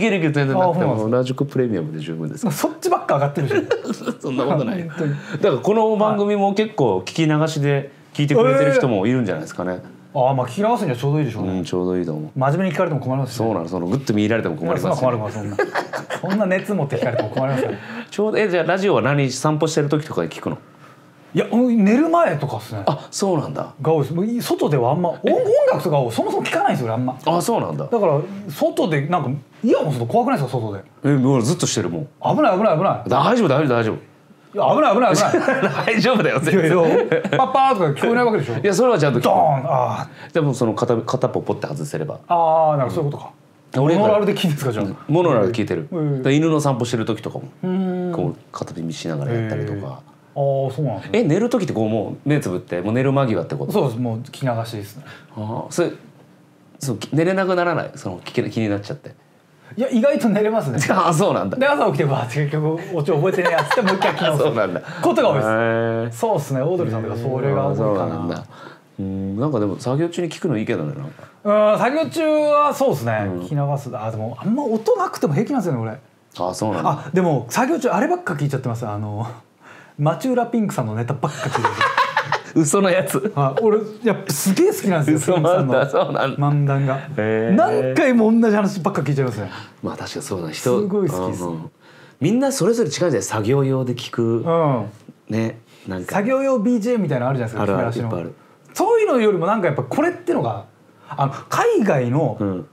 けるけど全然なくてもラジコプレミアムで十分ですから。そっちばっか上がってるじゃん。そんなことないだからこの番組も結構聞き流しで聞いてくれてる人もいるんじゃないですかね。ああ、まあ聞き流すにはちょうどいいでしょうね。ちょうどいいと思う。真面目に聞かれても困りますしね。そうなの、そのグッと見入られても困ります。そんな熱持って聞かれても困りますよね。ちょうどじゃあラジオは何、散歩してる時とかで聞くの？いや、寝る前とかですね。あ、そうなんだ。が多いです。外ではあんま音楽とかをそもそも聞かないんですよ、あんま。あ、そうなんだ。だから外でなんかイヤホンすると怖くないですか、外で。もうずっとしてるもん。危ない。大丈夫。危ない大丈夫だよ全然。パッパーとか聞こえないわけでしょ。いやそれはちゃんと聞こえない。ドーン、あー、でもその片っぽポッて外せれば。ああ、なんかそういうことか。モノラルで聞いてるんですか、じゃあ。モノラルで聞いてる。犬の散歩してる時とかもこう片耳しながらやったりとか。ああ、そうなんですね。寝る時ってこうもう目つぶってもう寝る間際ってこと？そうです、もう聞き流しですね。ああ、それ寝れなくならない？その気になっちゃって。いや、意外と寝れますね。ああ、そうなんだ。で、朝起きてば結局オチ覚えてねえやつってもう一回聞くことが多いです。そうですね、オードリーさんとかそれが多いかな。なんかでも作業中に聞くのいいけどね。作業中はそうですね、聞き流す。あ、でもあんま音なくても平気なんですよね、俺。ああ、そうなんだ。あ、でも作業中あればっか聞いちゃってます。町浦ピンクさんのネタばっか聞いてる。嘘のやつ。俺やっぱすげえ好きなんですよ、ピンクさんの漫談が。何回も同じ話ばっか聞いちゃいますね。まあ確かにそうだ。人すごい好きです。みんなそれぞれ違うじゃない。作業用で聞くね、なんか作業用 BGM みたいなのあるじゃないですか。そういうのよりもなんかやっぱこれってのが海外の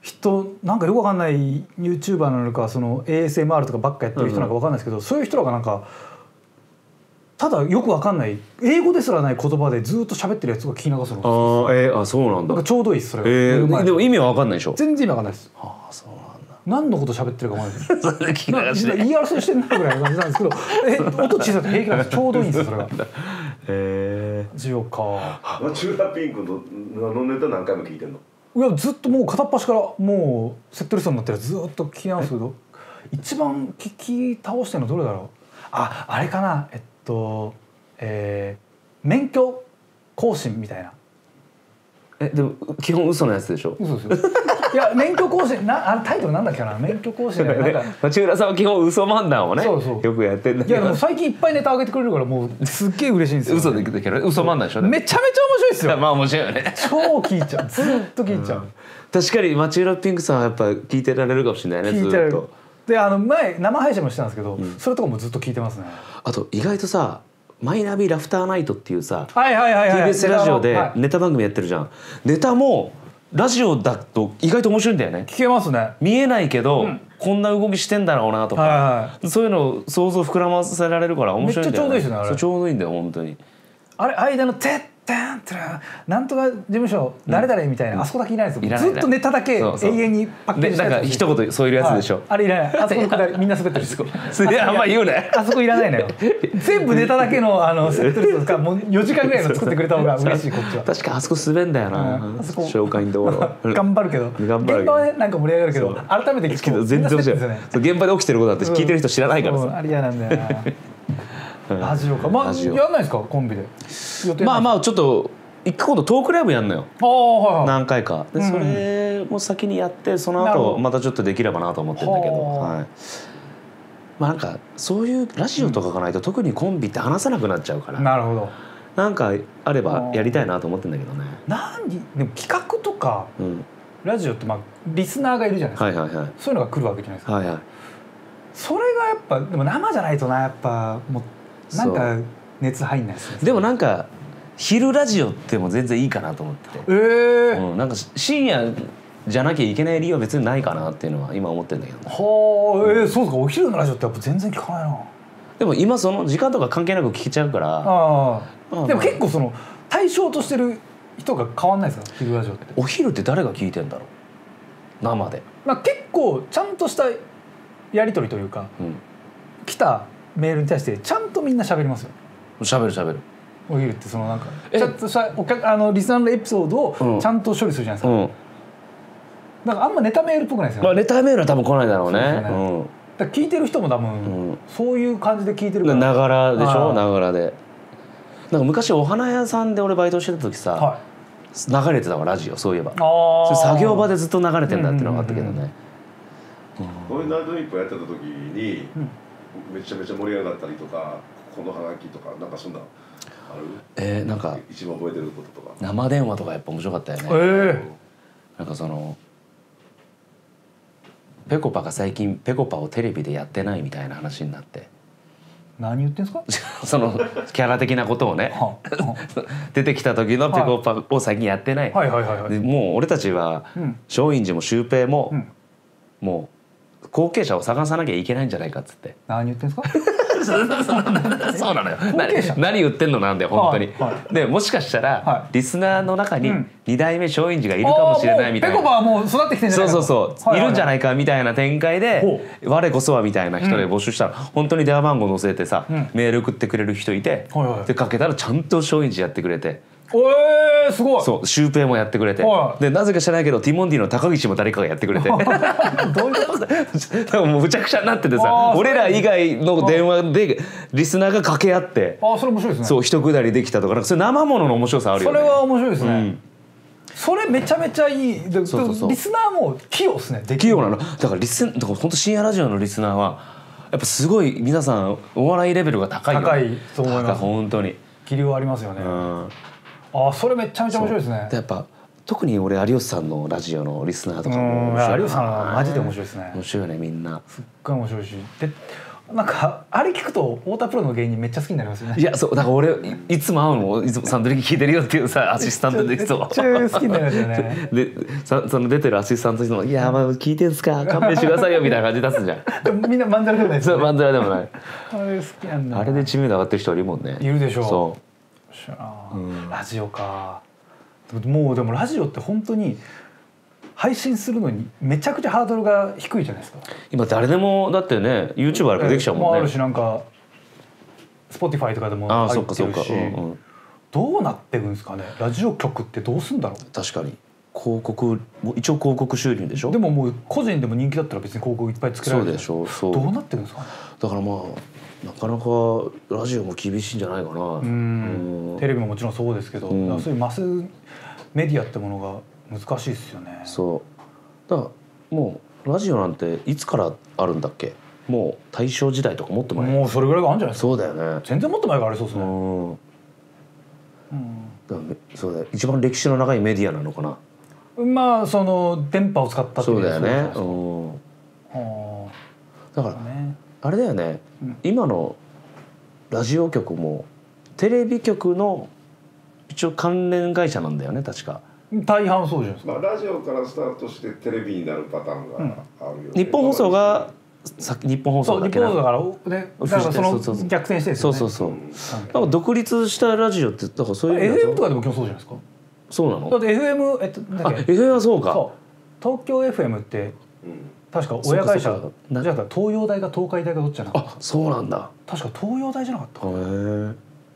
人なんかよくわかんない YouTuber なのかその ASMR とかばっかやってる人なんかわかんないですけど、そういう人らがなんかただよくわかんない英語ですらない言葉でずっと喋ってるやつが聞き流すの。あ、あ、そうなんだ。なんかちょうどいいですそれ。でも意味はわかんないでしょ。全然意味わかんないです。ああ、そうなんだ。何のこと喋ってるかわかんないです。それ聞き流しで。言い争いしてんなぐらいの感じなんですけど、音小さくて平気なんです。ちょうどいいんですそれが。ジオか。町浦ピンクのネタ何回も聞いてんの？いや、ずっともう片っ端からもうセットリストになってるずっと聞き直すけど、一番聞き倒してるのどれだろう。あ、あれかな。免許更新みたいな。でも基本嘘のやつでしょ。嘘ですよ。いや、免許更新な、あれタイトルなんだっけかな。免許更新だよね。町浦さんは基本嘘漫談をね、よくやってんだけど。いやでも最近いっぱいネタ上げてくれるからもうすっげえ嬉しいんですよ。嘘できるけど嘘漫談でしょ。めちゃめちゃ面白いですよ。まあ面白いよね。超聞いちゃう。ずっと聞いちゃう。確かに町浦ピンクさんはやっぱ聞いてられるかもしれないね。ずっと。で、前生配信もしてたんですけど、それとかもずっと聞いてますね。あと意外とさ、マイナビラフターナイトっていうさ、 TBS ラジオでネタ番組やってるじゃん。ネタもラジオだと意外と面白いんだよね。聞けますね。見えないけどこんな動きしてんだろうなとか、そういうのを想像膨らませられるから面白いんだよね。めっちゃちょうどいいですねあれ。ちょうどいいんだよ本当に。あれ間のてってなんとか事務所誰々みたいな、あそこだけいないですよ。ずっとネタだけ永遠にパッケージしてる。なんか一言そういうやつでしょ。あれいらない。あそこのくだりみんな滑ってる。それあんま言うね。あそこいらないのよ。全部ネタだけのセットリストかもう4時間ぐらいの作ってくれた方が嬉しいこっちは。確かあそこ滑んだよな。あそこ紹介のところ。頑張るけど。現場はねなんか盛り上がるけど改めて聞くと全然面白いですよね。現場で起きてることだって聞いてる人知らないからさ。あれ嫌なんだよな。ラジオか、まあやんないですかコンビで。まあまあちょっと一回今度トークライブやんのよ。何回か。でそれも先にやってその後またちょっとできればなと思ってるんだけど。まあなんかそういうラジオとかがないと特にコンビって話さなくなっちゃうから。なるほど。なんかあればやりたいなと思ってるんだけどね。でも企画とかラジオってまあリスナーがいるじゃないですか。そういうのが来るわけじゃないですか。それがやっぱでも生じゃないとなやっぱもう。なんか熱入んないですね。でもなんか昼ラジオっても全然いいかなと思ってて、なんか深夜じゃなきゃいけない理由は別にないかなっていうのは今思ってるんだけど、ね、はあ、そうですか。お昼のラジオってやっぱ全然聞かないな。でも今その時間とか関係なく聞けちゃうから。ああ、でも結構その対象としてる人が変わんないですか昼ラジオって。お昼って誰が聞いてんだろう生で。まあ結構ちゃんとしたやり取りというか、来たメールに対してちゃんとみんな喋りますよ。喋る。お昼ってそのなんかちゃんとしたリスナーのエピソードをちゃんと処理するじゃないですか。だからあんまネタメールっぽくないですよね。ネタメールは多分来ないだろうね。だから聞いてる人も多分、うん、そういう感じで聞いてるからながらでしょ、ながらで。なんか昔お花屋さんで俺バイトしてた時さ、はい、流れてたわラジオ、そういえばそれ作業場でずっと流れてんだっていうのがあったけどね。こういうナイトニッポンやってた時に、うん、めちゃめちゃ盛り上がったりとか、このハガキとかなんかそんなある？なんか一番覚えてることとか。生電話とかやっぱ面白かったよね。なんかそのぺこぱが最近ぺこぱをテレビでやってないみたいな話になって。何言ってんすか？そのキャラ的なことをね出てきた時のぺこぱを最近やってない。もう俺たちは松陰寺もシュウペイも、うん、もう後継者を探さなきゃいけないんじゃないかっつって。何言ってんすか？そうなのよ。何言ってんのなんだよ本当に。でもしかしたらリスナーの中に2代目松陰寺がいるかもしれないみたいな。ぺこぱはもう育ってきてるんじゃないか。そうそうそう。いるんじゃないかみたいな展開で、我こそはみたいな人で募集したら本当に電話番号載せてさ、メール送ってくれる人いて、でかけたらちゃんと松陰寺やってくれて。すごい。そう、シュウペイもやってくれて、でなぜか知らないけどティモンディの高岸も誰かがやってくれて、どういうことだ。もうむちゃくちゃになっててさ、俺ら以外の電話でリスナーが掛け合って、あ、それ面白いですね。そう、一くだりできたとか、なんかそれ生ものの面白さあるよね。それは面白いですね。それめちゃめちゃいい。リスナーも器用ですね。器用なの。だからだから本当深夜ラジオのリスナーはやっぱすごい皆さんお笑いレベルが高いよね。高いと思います。本当に。気流ありますよね。あ、それめちゃめちゃ面白いですね。でやっぱ特に俺有吉さんのラジオのリスナーとかも有吉さんはマジで面白いですね。面白いね、みんな。すっごい面白いし、でなんかあれ聞くと太田プロの芸人めっちゃ好きになりますよね。いやそう、だから俺いつも会うの、いつもサンドリー聞いてるよっていうさアシスタントで人はめっちゃ好きになりますよね。でその出てるアシスタントの人も「いやまあ聞いてんすか、勘弁してくださいよ」みたいな感じ出すじゃん。でみんなまんざらでもないですよね。まんざらでもない。あれ好きなんだ。あれで知名度上がってる人いるもんね。いるでしょう。そう。ラジオか。もうでもラジオって本当に配信するのにめちゃくちゃハードルが低いじゃないですか。今誰でもだってね YouTube あればできちゃうもんね。あるしなんか Spotify とかでも入ってるし、どうなってるんですかね。ラジオ局ってどうすんだろう。確かに広告も一応広告収入でしょ。でももう個人でも人気だったら別に広告いっぱいつけられる。そうでしょ。そう。どうなってるんですかね。だからまあ。なかなかラジオも厳しいんじゃないかな。テレビももちろんそうですけど、そういうマスメディアってものが難しいですよね。そう。だからもうラジオなんていつからあるんだっけ？もう大正時代とかもっと前。もうそれぐらいがあるんじゃないですか。そうだよね。全然もっと前がありそうですね。そうだ。一番歴史の長いメディアなのかな。まあその電波を使ったっていう。そうだよね。だから。あれだよね、今のラジオ局もテレビ局の一応関連会社なんだよね確か。大半そうじゃないですか。まあラジオからスタートしてテレビになるパターンがあるよね。日本放送が日本放送だけな。だからね、だからその逆転してですよね。そうそうそう。独立したラジオってだからそういう FM とかでも今日そうじゃないですか。そうなの。だって FM あ FM はそうか。東京 FM って。確か親会社じゃなくて東洋大か東海大かどっちじゃなかった。あ、そうなんだ。確か東洋大じゃなかった。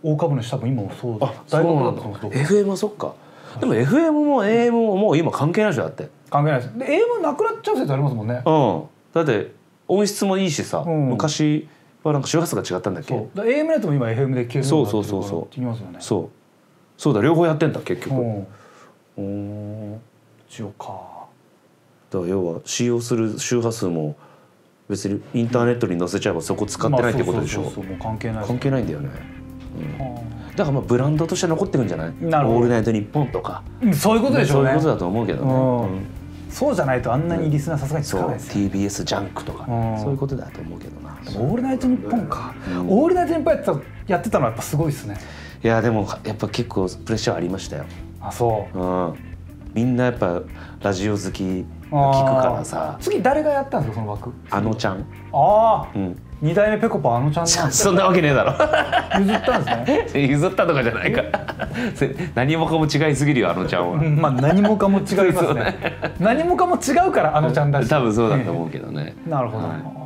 大株主多分今もそうだ。大学だったの。FM はそっか。でも FM も AM ももう今関係ないじゃんだって。関係ないです。で AM なくなっちゃう説ありますもんね。うん。だって音質もいいしさ、昔はなんか周波数が違ったんだっけ。AM ネットも今 FM で消える。そうそうそうそう。聞きますよね。そう。そうだ、両方やってんだ結局。一応か。だから要は使用する周波数も別にインターネットに載せちゃえばそこ使ってないってことでしょ。関係ないんだよね。だからまあブランドとして残ってるんじゃない？なるほど。オールナイトニッポンとかそういうことでしょうね。そういうことだと思うけどね。そうじゃないとあんなにリスナーさすがに使わないです。TBS ジャンクとかそういうことだと思うけどな。オールナイトニッポンか。オールナイトニッポンやってたのはやっぱすごいですね。いやでもやっぱ結構プレッシャーありましたよ。あ、そう。みんなやっぱラジオ好き。聞くからさ。次誰がやったんですかその枠？あのちゃん。ああ。二代目ぺこぱあのちゃん。そんなわけねえだろ。譲ったんですね。譲ったとかじゃないか。何もかも違いすぎるよあのちゃんは。まあ何もかも違いますね。何もかも違うからあのちゃんだし。多分そうだと思うけどね。なるほど。